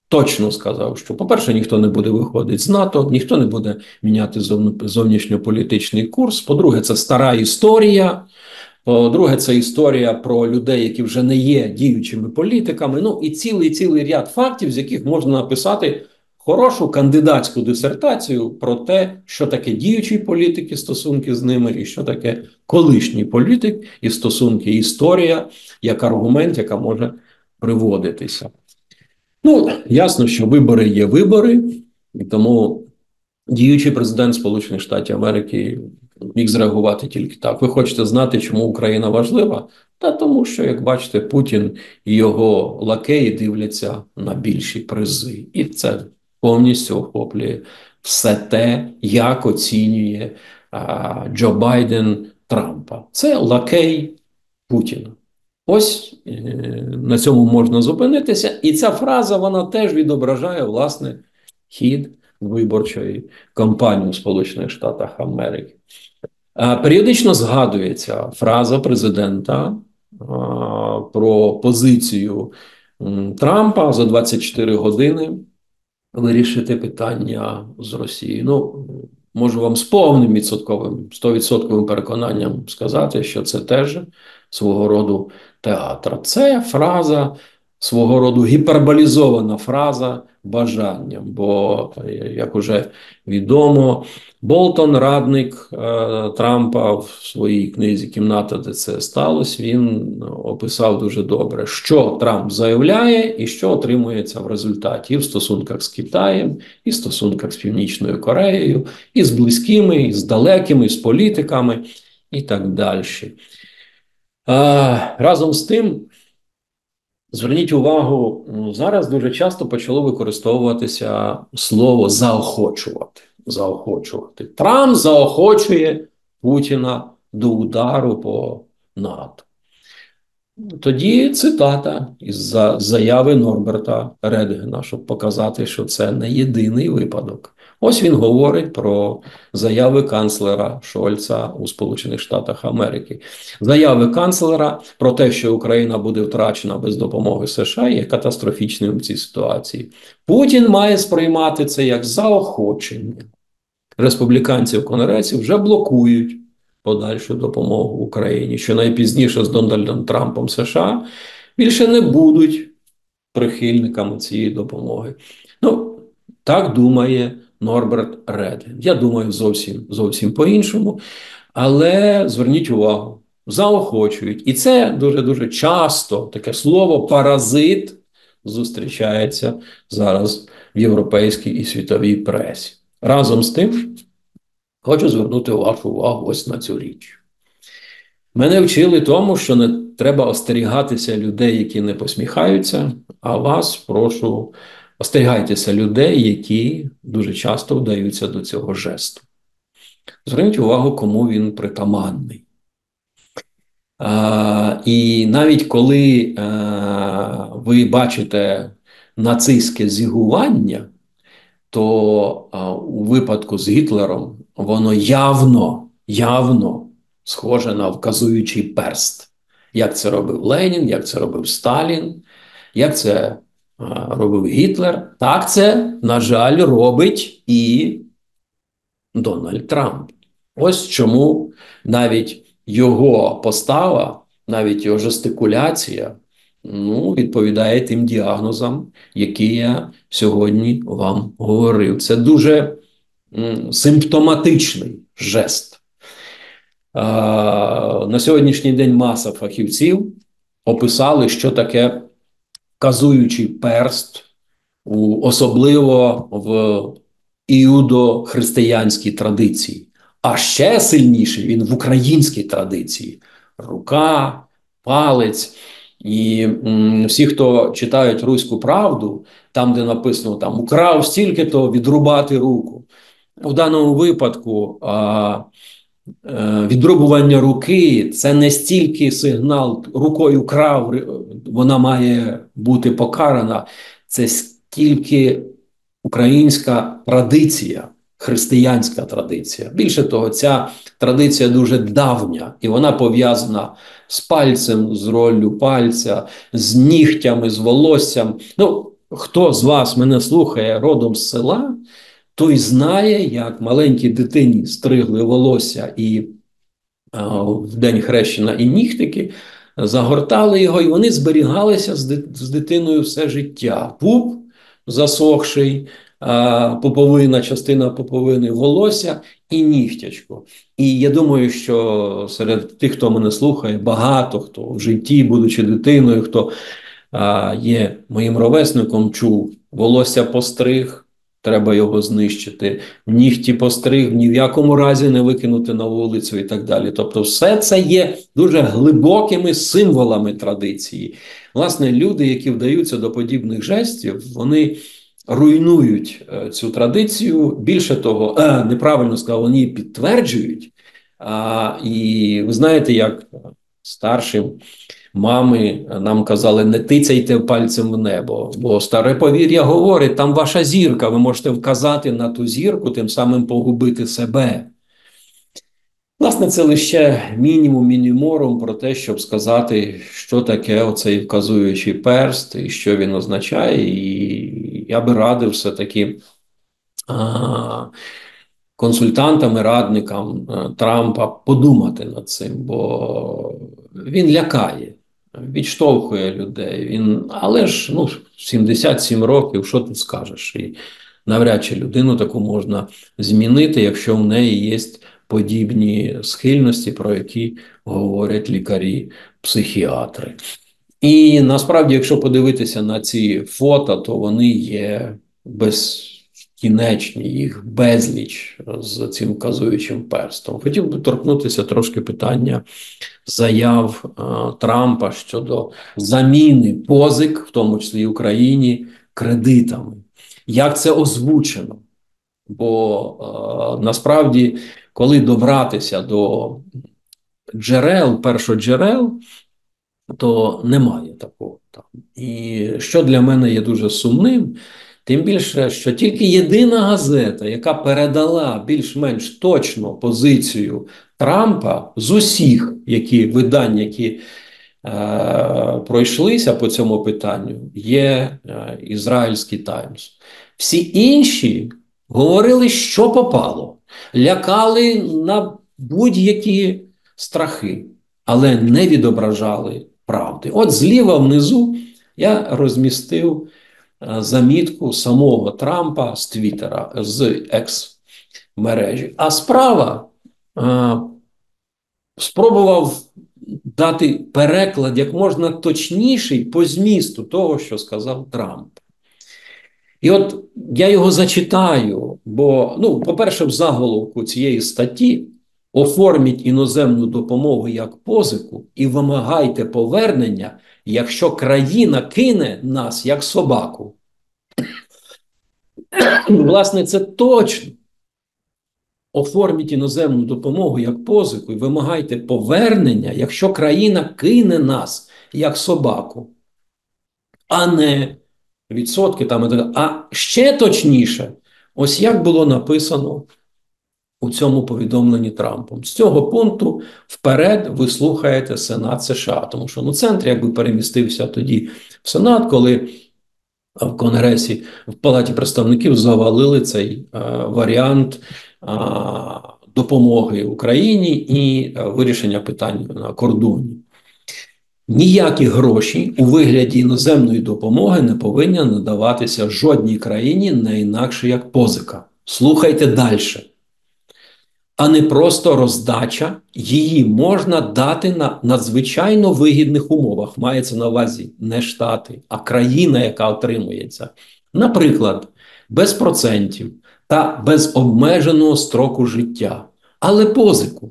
точно сказав, що, по-перше, ніхто не буде виходити з НАТО, ніхто не буде міняти зовнішньополітичний курс. По-друге, це стара історія. По-друге, це історія про людей, які вже не є діючими політиками. Ну, і цілий ряд фактів, з яких можна написати хорошу кандидатську дисертацію про те, що таке діючі політики, стосунки з ними, і що таке колишній політик і стосунки, історія, як аргумент, яка може приводитися. Ну, ясно, що вибори є вибори, і тому діючий президент Сполучених Штатів Америки міг зреагувати тільки так. Ви хочете знати, чому Україна важлива? Та тому, що, як бачите, Путін і його лакеї дивляться на більші призи. І це повністю охоплює все те, як оцінює Джо Байден Трампа. Це лакей Путіна. Ось на цьому можна зупинитися. І ця фраза, вона теж відображає, власне, хід виборчої кампанії у Сполучених Штатах Америки. Періодично згадується фраза президента про позицію Трампа за 24 години вирішити питання з Росією. Ну, можу вам з повним 100% переконанням сказати, що це теж свого роду театр. Це фраза, свого роду гіперболізована фраза бажанням, бо, як уже відомо, Болтон, радник Трампа в своїй книзі «Кімната, де це сталося», він описав дуже добре, що Трамп заявляє і що отримується в результаті і в стосунках з Китаєм, і в стосунках з Північною Кореєю, і з близькими, і з далекими, і з політиками, і так далі. Разом з тим, зверніть увагу, зараз дуже часто почало використовуватися слово «заохочувати». Заохочувати. Трамп заохочує Путіна до удару по НАТО. Тоді цитата із заяви Норберта Реттгена, щоб показати, що це не єдиний випадок. Ось він говорить про заяви канцлера Шольца у Сполучених Штатах Америки. Заяви канцлера про те, що Україна буде втрачена без допомоги США, є катастрофічним в цій ситуації. Путін має сприймати це як заохочення. Республіканці в Конгресі вже блокують подальшу допомогу Україні, що найпізніше з Дональдом Трампом США більше не будуть прихильниками цієї допомоги. Ну, так думає Норберт Реттген. Я думаю, зовсім по-іншому, але зверніть увагу, заохочують. І це дуже-дуже часто, таке слово «паразит» зустрічається зараз в європейській і світовій пресі. Разом з тим, хочу звернути вашу увагу ось на цю річ. Мене вчили тому, що не треба остерігатися людей, які не посміхаються, а вас прошу, остерігайтеся людей, які дуже часто вдаються до цього жесту. Зверніть увагу, кому він притаманний. І навіть коли ви бачите нацистське зігування, то у випадку з Гітлером воно явно схоже на вказуючий перст. Як це робив Ленін, як це робив Сталін, як це робив Гітлер. Так це, на жаль, робить і Дональд Трамп. Ось чому навіть його постава, навіть його жестикуляція, відповідає тим діагнозам, які я сьогодні вам говорив. Це дуже симптоматичний жест. На сьогоднішній день маса фахівців описали, що таке вказуючий перст, особливо в іудохристиянській традиції. А ще сильніший він в українській традиції. Рука, палець. І всі, хто читають «Руську правду», там, де написано там, «Украв стільки-то, відрубати руку». У даному випадку відрубування руки – це не стільки сигнал «рукою крав, вона має бути покарана», це стільки українська традиція, християнська традиція. Більше того, ця традиція дуже давня, і вона пов'язана з пальцем, з роллю пальця, з нігтями, з волоссям. Хто з вас мене слухає родом з села, той знає, як маленькій дитині стригли волосся і в день хрещення і нігтики, загортали його, і вони зберігалися з дитиною все життя. Пуп засохший, пуповина, частина пуповини, волосся і нігтячко. І я думаю, що серед тих, хто мене слухає, багато хто в житті, будучи дитиною, хто є моїм ровесником, чув, волосся постриг, треба його знищити, нігті постриг, ні в якому разі не викинути на вулицю і так далі. Тобто все це є дуже глибокими символами традиції. Власне, люди, які вдаються до подібних жестів, вони руйнують цю традицію. Більше того, неправильно сказав, вони її підтверджують. І ви знаєте, як старшим мами нам казали, не тицяйте пальцем в небо, бо старе повір'я говорить, там ваша зірка, ви можете вказати на ту зірку, тим самим погубити себе. Власне, це лише мінімум про те, щоб сказати, що таке оцей вказуючий перст, і що він означає. І я би радив все-таки консультантам і радникам Трампа подумати над цим, бо він лякає, відштовхує людей. Але ж 77 років, що тут скажеш? І навряд чи людину таку можна змінити, якщо в неї є подібні схильності, про які говорять лікарі-психіатри. І насправді, якщо подивитися на ці фото, то вони є безкінечні, їх безліч з цим вказуючим перстом. Хотів би торкнутися трошки питання заяв Трампа щодо заміни позик, в тому числі і Україні, кредитами. Як це озвучено? Бо насправді, коли добратися до джерел, першоджерел, то немає такого там. І що для мене є дуже сумним, тим більше, що тільки єдина газета, яка передала більш-менш точно позицію Трампа з усіх видань, які пройшлися по цьому питанню, є «Ізраїльський Таймс». Всі інші говорили, що попало, лякали на будь-які страхи, але не відображали правди. От зліва внизу я розмістив замітку самого Трампа з Твіттера, з екс-мережі. А справа спробував дати переклад як можна точніший по змісту того, що сказав Трамп. І от я його зачитаю, бо, по-перше, в заголовку цієї статті оформіть іноземну допомогу як позику і вимагайте повернення, якщо країна кине нас як собаку. Власне, це точно оформіть іноземну допомогу як позику і вимагайте повернення, якщо країна кине нас як собаку, а не відсотки там. А ще точніше, ось як було написано у цьому повідомленні Трампом. З цього пункту вперед ви слухаєте Сенат США, тому що центр якби перемістився тоді в Сенат, коли в Конгресі, в Палаті представників завалили цей варіант допомоги Україні і вирішення питань на кордоні. Ніякі гроші у вигляді іноземної допомоги не повинні надаватися жодній країні не інакше, як позика. Слухайте далі. А не просто роздача, її можна дати на надзвичайно вигідних умовах. Мається на увазі не Штати, а країна, яка отримується. Наприклад, без процентів та без обмеженого строку життя. Але позику.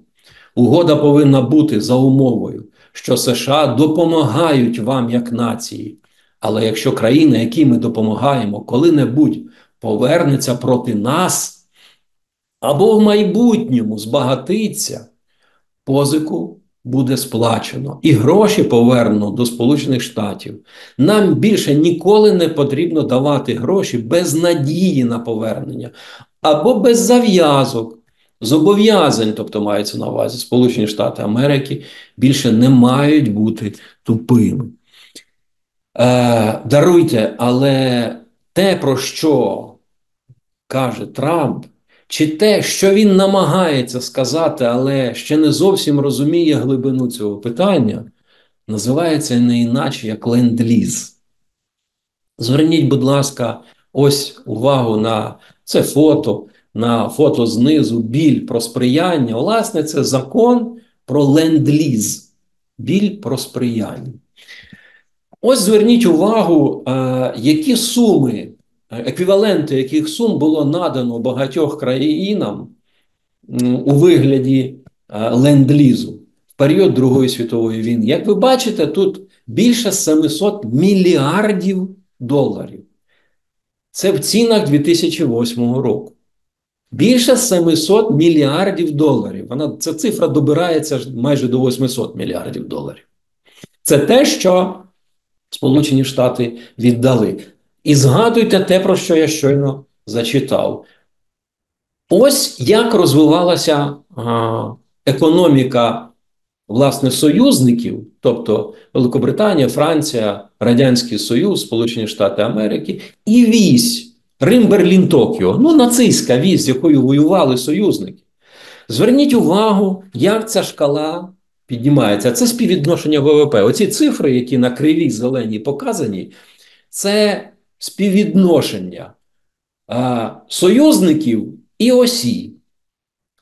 Угода повинна бути за умовою, що США допомагають вам як нації. Але якщо країна, якій ми допомагаємо, коли-небудь повернеться проти нас, або в майбутньому збагатиться, позику буде сплачено. І гроші повернено до Сполучених Штатів. Нам більше ніколи не потрібно давати гроші без надії на повернення. Або без зав'язок, зобов'язань, тобто мається на увазі, Сполучені Штати Америки більше не мають бути тупими. Даруйте, але те, про що каже Трамп, чи те, що він намагається сказати, але ще не зовсім розуміє глибину цього питання, називається не інакше, як ленд-ліз. Зверніть, будь ласка, ось увагу на це фото, на фото знизу, біль про сприяння. Власне, це закон про ленд-ліз, біль про сприяння. Ось зверніть увагу, які суми, еквіваленти яких сум було надано багатьох країнам у вигляді ленд-лізу в період Другої світової війни. Як ви бачите, тут більше 700 мільярдів доларів. Це в цінах 2008 року. Більше 700 мільярдів доларів. Ця цифра добирається майже до 800 мільярдів доларів. Це те, що Сполучені Штати віддали. І згадуйте те, про що я щойно зачитав. Ось як розвивалася економіка, власне, союзників, тобто Великобританія, Франція, Радянський Союз, Сполучені Штати Америки, і вісь Рим-Берлін-Токіо, нацистська вісь, з якою воювали союзники. Зверніть увагу, як ця шкала піднімається. Це співвідношення ВВП. Оці цифри, які на кривій зеленій показані, це співвідношення союзників і осі,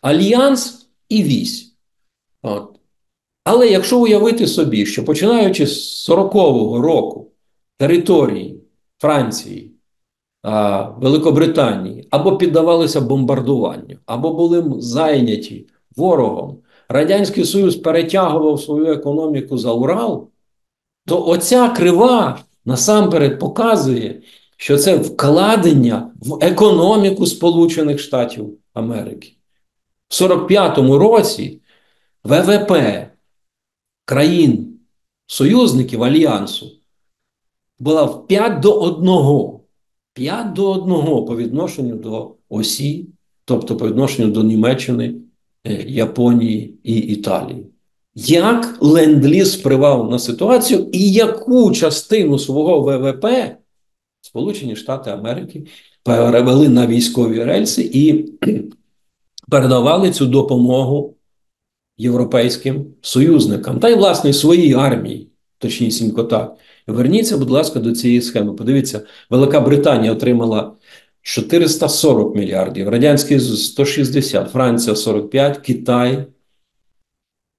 альянс і вісь. Але якщо уявити собі, що починаючи з 40-го року території Франції, Великобританії або піддавалися бомбардуванню, або були зайняті ворогом, Радянський Союз перетягував свою економіку за Урал, то оця крива насамперед показує, що це вкладення в економіку Сполучених Штатів Америки. В 45-му році ВВП країн-союзників Альянсу була в 5 до 1 по відношенню до осі, тобто по відношенню до Німеччини, Японії і Італії. Як ленд-ліз впливав на ситуацію і яку частину свого ВВП Сполучені Штати Америки перевели на військові рельси і передавали цю допомогу європейським союзникам, та й, власне, своїй армії, точнісінько так. Верніться, будь ласка, до цієї схеми. Подивіться, Велика Британія отримала 440 мільярдів, Радянський Союз – 160, Франція – 45, Китай –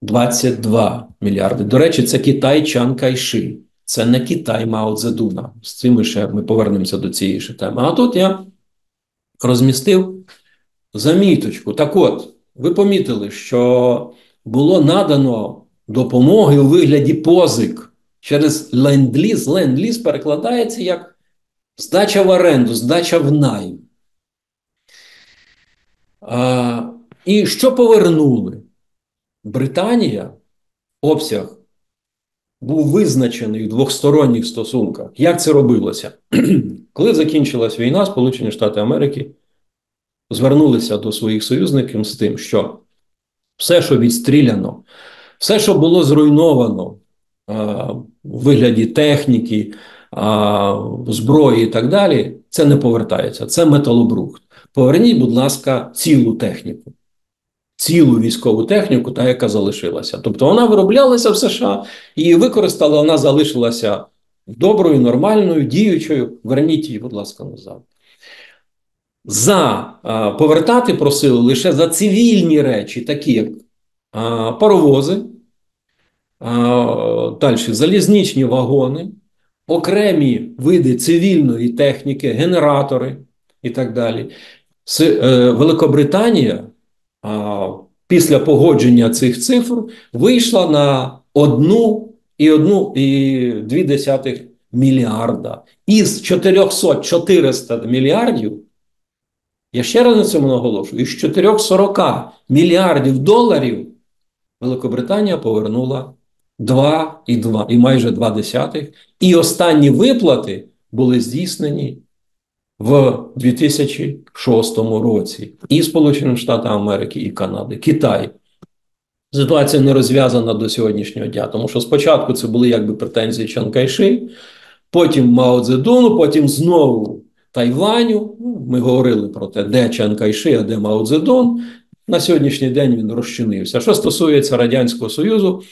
22 мільярди. До речі, це Китай Чан Кайші. Це не Китай Мао Цзедуна. З цим ще ми повернемося до цієї ще теми. А тут я розмістив заміточку. Так от, ви помітили, що було надано допомоги у вигляді позик через ленд-ліз. Ленд-ліз перекладається як здача в оренду, здача в найм. І що повернули? Британія, обсяг був визначений у двосторонніх стосунках. Як це робилося? Коли закінчилась війна, Сполучені Штати Америки звернулися до своїх союзників з тим, що все, що відстріляно, все, що було зруйновано у вигляді техніки, зброї і так далі, це не повертається, це металобрухт. Поверніть, будь ласка, цілу техніку, цілу військову техніку, та яка залишилася. Тобто вона вироблялася в США, її використали, вона залишилася доброю, нормальною, діючою. Верніть її, будь ласка, назад. Повертати просили лише за цивільні речі, такі як паровози, далі залізничні вагони, окремі види цивільної техніки, генератори і так далі. Великобританія після погодження цих цифр вийшла на 1,2 мільярда. Із 400-400 мільярдів, я ще раз на цьому наголошую, із 440 мільярдів доларів Великобританія повернула 2,2 і майже 0,2. І останні виплати були здійснені в 2006 році і Сполученим Штатам Америки, і Канади, Китай. Ситуація не розв'язана до сьогоднішнього дня, тому що спочатку це були якби претензії Чан Кайші, потім Мао Цзедуну, потім знову Тайваню. Ми говорили про те, де Чан Кайші, а де Мао Цзедун. На сьогоднішній день він розчинився. Що стосується Радянського Союзу,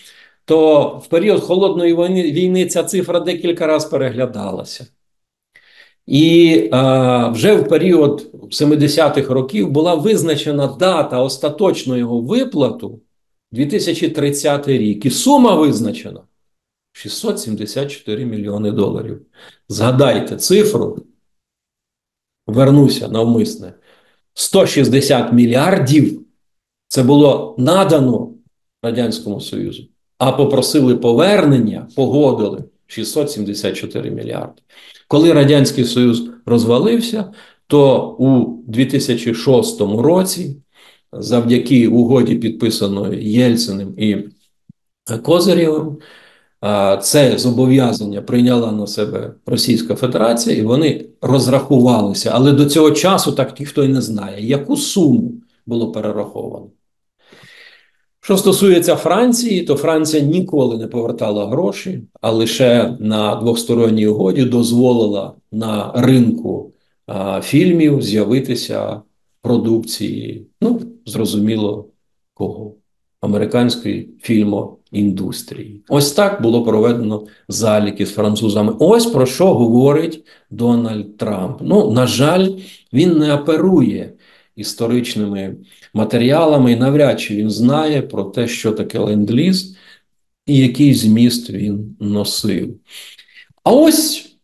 то в період Холодної війни ця цифра декілька разів переглядалася. І вже в період 70-х років була визначена дата остаточного його виплату 2030 рік. І сума визначена – 674 мільйони доларів. Згадайте цифру, вернуся навмисне, 160 мільярдів це було надано Радянському Союзу, а попросили повернення, погодили 674 мільярди. Коли Радянський Союз розвалився, то у 2006 році завдяки угоді, підписаної Єльциним і Козирєвим, це зобов'язання прийняла на себе Російська Федерація, і вони розрахувалися. Але до цього часу так ніхто й не знає, яку суму було перераховано. Що стосується Франції, то Франція ніколи не повертала гроші, а лише на двосторонній угоді дозволила на ринку фільмів з'явитися продукції, зрозуміло, кого? Американської фільмоіндустрії. Ось так було проведено заліки з французами. Ось про що говорить Дональд Трамп. На жаль, він не оперує історичними матеріалами, і навряд чи він знає про те, що таке ленд-ліз і який зміст він носив. А ось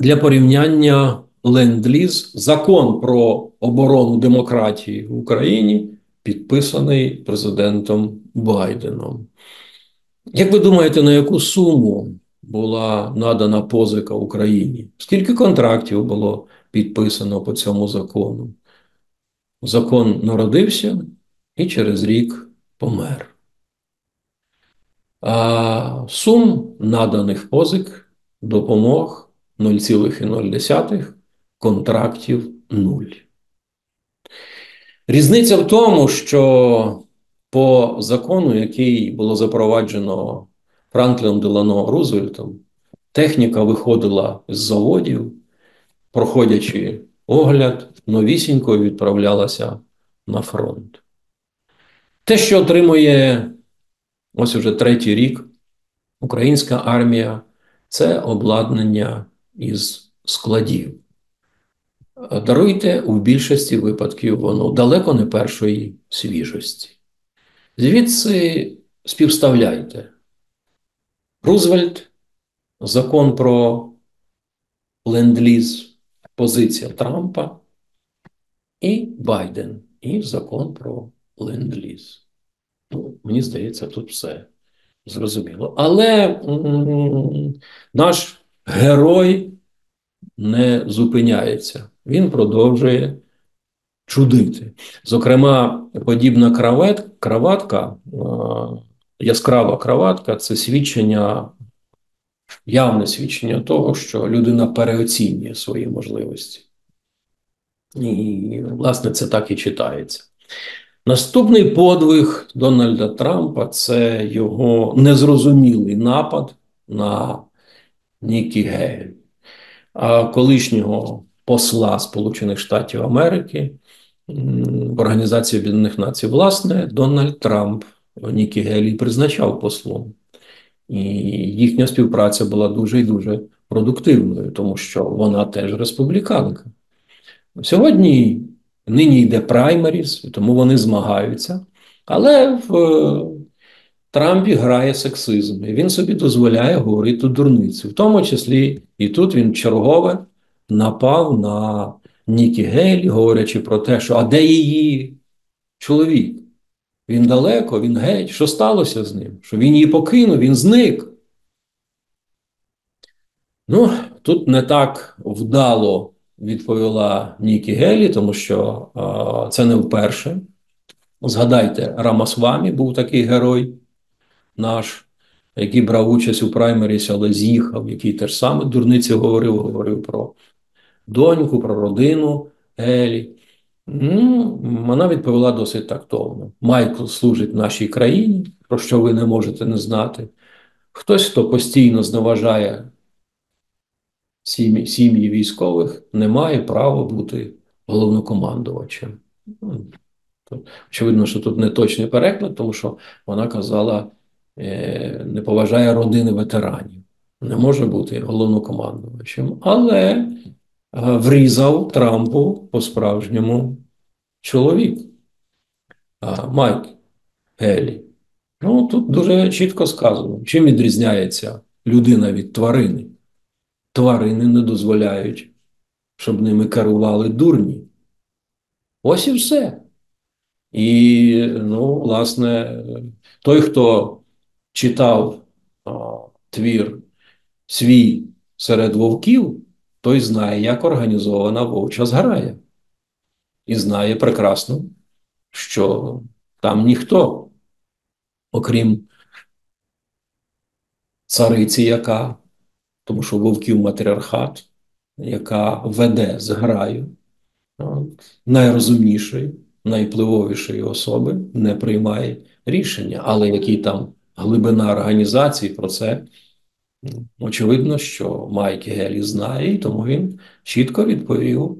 для порівняння ленд-ліз закон про оборону демократії в Україні, підписаний президентом Байденом. Як ви думаєте, на яку суму була надана позика Україні? Скільки контрактів було підписано по цьому закону? Закон народився і через рік помер. А сум наданих позик, допомог 0,0, контрактів 0. Різниця в тому, що по закону, який було запроваджено Франкліном Делано Рузвельтом, техніка виходила з заводів, проходячи огляд, новісінькою відправлялася на фронт. Те, що отримує ось уже третій рік українська армія, це обладнання із складів. Даруйте, у більшості випадків воно далеко не першої свіжості. Звідси співставляйте. Рузвельт, закон про ленд-ліз, позиція Трампа, і Байден, і закон про ленд-ліз. Мені здається, тут все зрозуміло. Але наш герой не зупиняється. Він продовжує чудити. Зокрема, подібна краватка, яскрава краватка – це свідчення, явне свідчення того, що людина переоцінює свої можливості. І, власне, це так і читається. Наступний подвиг Дональда Трампа – це його незрозумілий напад на Нікі Гейлі, колишнього посла Сполучених Штатів Америки в Організації об'єднаних націй. Власне, Дональд Трамп Нікі Гейлі призначав послом. І їхня співпраця була дуже і дуже продуктивною, тому що вона теж республіканка. Сьогодні нині йде праймеріс, тому вони змагаються, але в Трампі грає сексизм, і він собі дозволяє говорити дурниці. В тому числі і тут він чергове напав на Нікі Гейлі, говорячи про те, що «а де її чоловік? Він далеко, він геть. Що сталося з ним? Що він її покинув, він зник». Ну, тут не так вдало відповіла Нікі Гейлі, тому що це не вперше. Згадайте, Рамасвамі був такий герой наш, який брав участь у праймерісі, але з'їхав, який теж саме дурниці говорив про доньку, про родину Гейлі. Ну, вона відповіла досить тактовно. Майкл служить нашій країні, про що ви не можете не знати. Хтось, хто постійно зневажає сім'ї військових, не має права бути головнокомандувачем. Очевидно, що тут неточний переклад, тому що вона казала, не поважає родини ветеранів. Не може бути головнокомандувачем. Але врізав Трампу по-справжньому чоловік Майк Елі. Ну, тут дуже чітко сказано, чим відрізняється людина від тварини. Тварини не дозволяють, щоб ними керували дурні. Ось і все. І, ну, власне, той, хто читав твір «Свій серед вовків», той знає, як організована вовча зграя. І знає прекрасно, що там ніхто, окрім цариці, яка, тому що вовків матріархат, яка веде зграю, найрозумнішої, найвпливовішої особи не приймає рішення. Але який там глибина організації, про це очевидно, що Майк Гелі знає, і тому він чітко відповів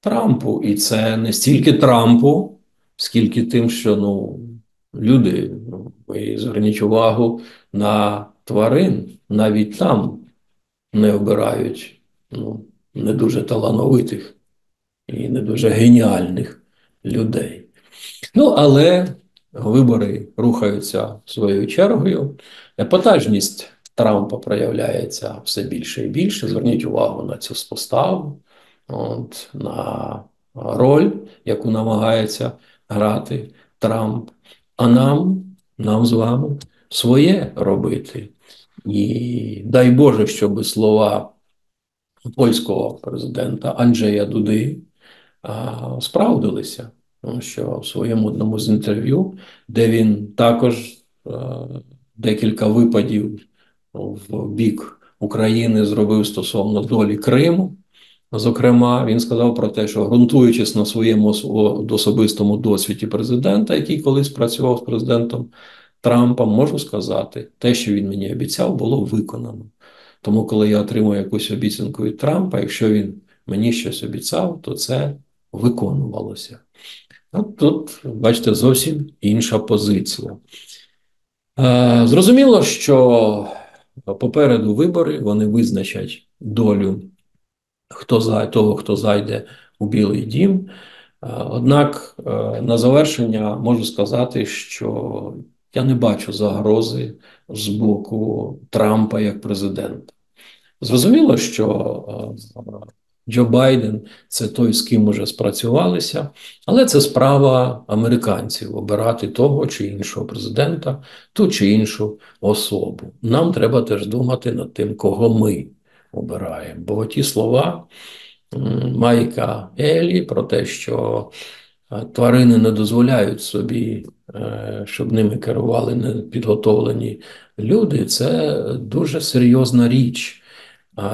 Трампу. І це не стільки Трампу, скільки тим, що, ну, люди, ви зверніть увагу на тварин, навіть там не обирають, ну, не дуже талановитих і не дуже геніальних людей. Ну, але вибори рухаються своєю чергою. Епатажність Трампа проявляється все більше і більше. Зверніть увагу на цю поставу, на роль, яку намагається грати Трамп. А нам з вами своє робити. І дай Боже, щоб слова польського президента Анджея Дуди справдилися. Тому що в своєму одному з інтерв'ю, де він також декілька випадів в бік України зробив стосовно долі Криму, зокрема, він сказав про те, що ґрунтуючись на своєму особистому досвіді президента, який колись працював з президентом Трампом, можу сказати, те, що він мені обіцяв, було виконано. Тому, коли я отримую якусь обіцянку від Трампа, якщо він мені щось обіцяв, то це виконувалося. От тут, бачите, зовсім інша позиція. Зрозуміло, що попереду вибори, вони визначать долю того, хто зайде у Білий дім. Однак, на завершення можу сказати, що я не бачу загрози з боку Трампа як президента. Зрозуміло, що Джо Байден – це той, з ким уже спрацювалися, але це справа американців – обирати того чи іншого президента, ту чи іншу особу. Нам треба теж думати над тим, кого ми обираємо. Бо ті слова Майка Елі про те, що тварини не дозволяють собі, щоб ними керували непідготовлені люди, це дуже серйозна річ.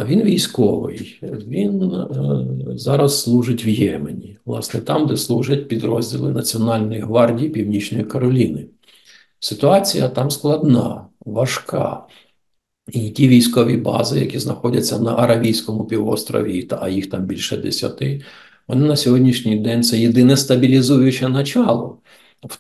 Він військовий, він зараз служить в Ємені, власне там, де служать підрозділи Національної гвардії Північної Кароліни. Ситуація там складна, важка. І ті військові бази, які знаходяться на Аравійському півострові, а їх там більше 10, вони на сьогоднішній день – це єдине стабілізуюче начало в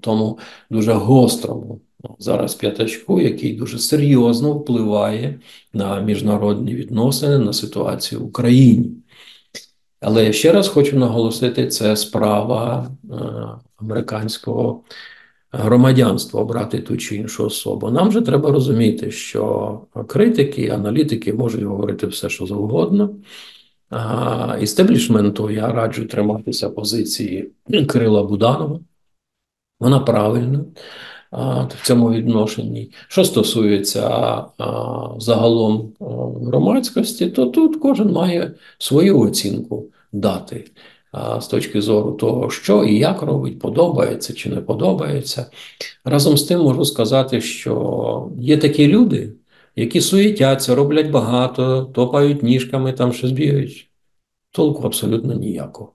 тому дуже гострому зараз п'ятачку, який дуже серйозно впливає на міжнародні відносини, на ситуацію в Україні. Але я ще раз хочу наголосити, це справа американського громадянства обрати ту чи іншу особу. Нам же треба розуміти, що критики, аналітики можуть говорити все, що завгодно. Істеблішменту я раджу триматися позиції Кирила Буданова. Вона правильна в цьому відношенні. Що стосується загалом громадськості, то тут кожен має свою оцінку дати з точки зору того, що і як робить, подобається чи не подобається. Разом з тим можу сказати, що є такі люди, які суєтяться, роблять багато, топають ніжками, там щось б'ють. Толку абсолютно ніякого.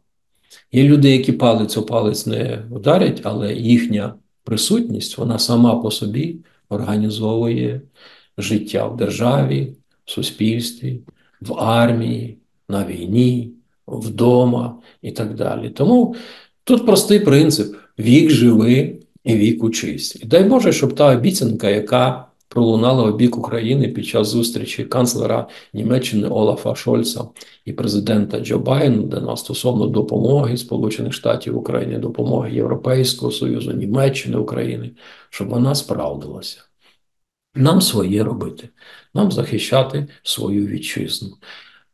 Є люди, які палець у палець не вдарять, але їхня присутність, вона сама по собі організовує життя в державі, в суспільстві, в армії, на війні, вдома і так далі. Тому тут простий принцип – вік живи і вік учись. І дай Боже, щоб та обіцянка, яка пролунала в бік України під час зустрічі канцлера Німеччини Олафа Шольца і президента Джо Байдена стосовно допомоги Сполучених Штатів України, допомоги Європейського Союзу, Німеччини, України, щоб вона справдилася. Нам своє робити, нам захищати свою вітчизну.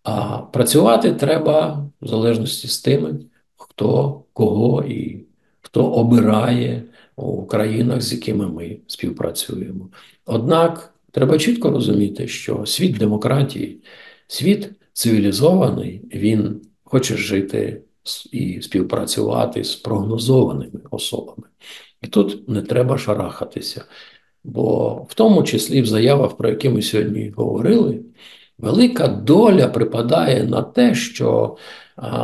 А працювати треба в залежності з тими, хто кого і хто обирає у країнах, з якими ми співпрацюємо. Однак треба чітко розуміти, що світ демократії, світ цивілізований, він хоче жити і співпрацювати з прогнозованими особами. І тут не треба шарахатися, бо в тому числі в заявах, про які ми сьогодні говорили, велика доля припадає на те, що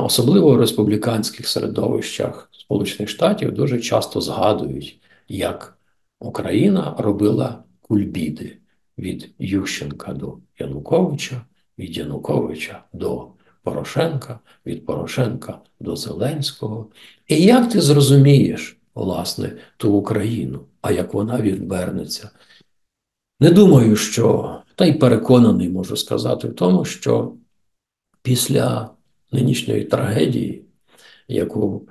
особливо в республіканських середовищах Сполучених Штатів дуже часто згадують, як Україна робила кульбіди від Ющенка до Януковича, від Януковича до Порошенка, від Порошенка до Зеленського. І як ти зрозумієш, власне, ту Україну, а як вона відвернеться? Не думаю, що, та й переконаний можу сказати в тому, що після нинішньої трагедії, яку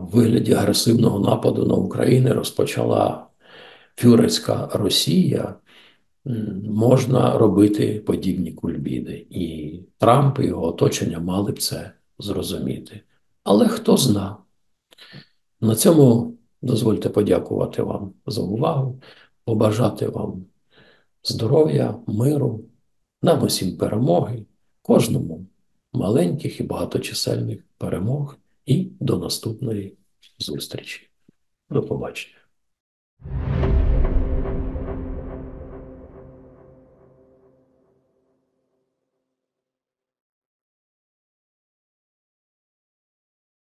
в вигляді агресивного нападу на Україну розпочала фюрерська Росія, можна робити подібні кульбіди. І Трамп і його оточення мали б це зрозуміти. Але хто зна. На цьому дозвольте подякувати вам за увагу, побажати вам здоров'я, миру, нам усім перемоги, кожному маленьких і багаточисельних перемог. І до наступної зустрічі. До побачення.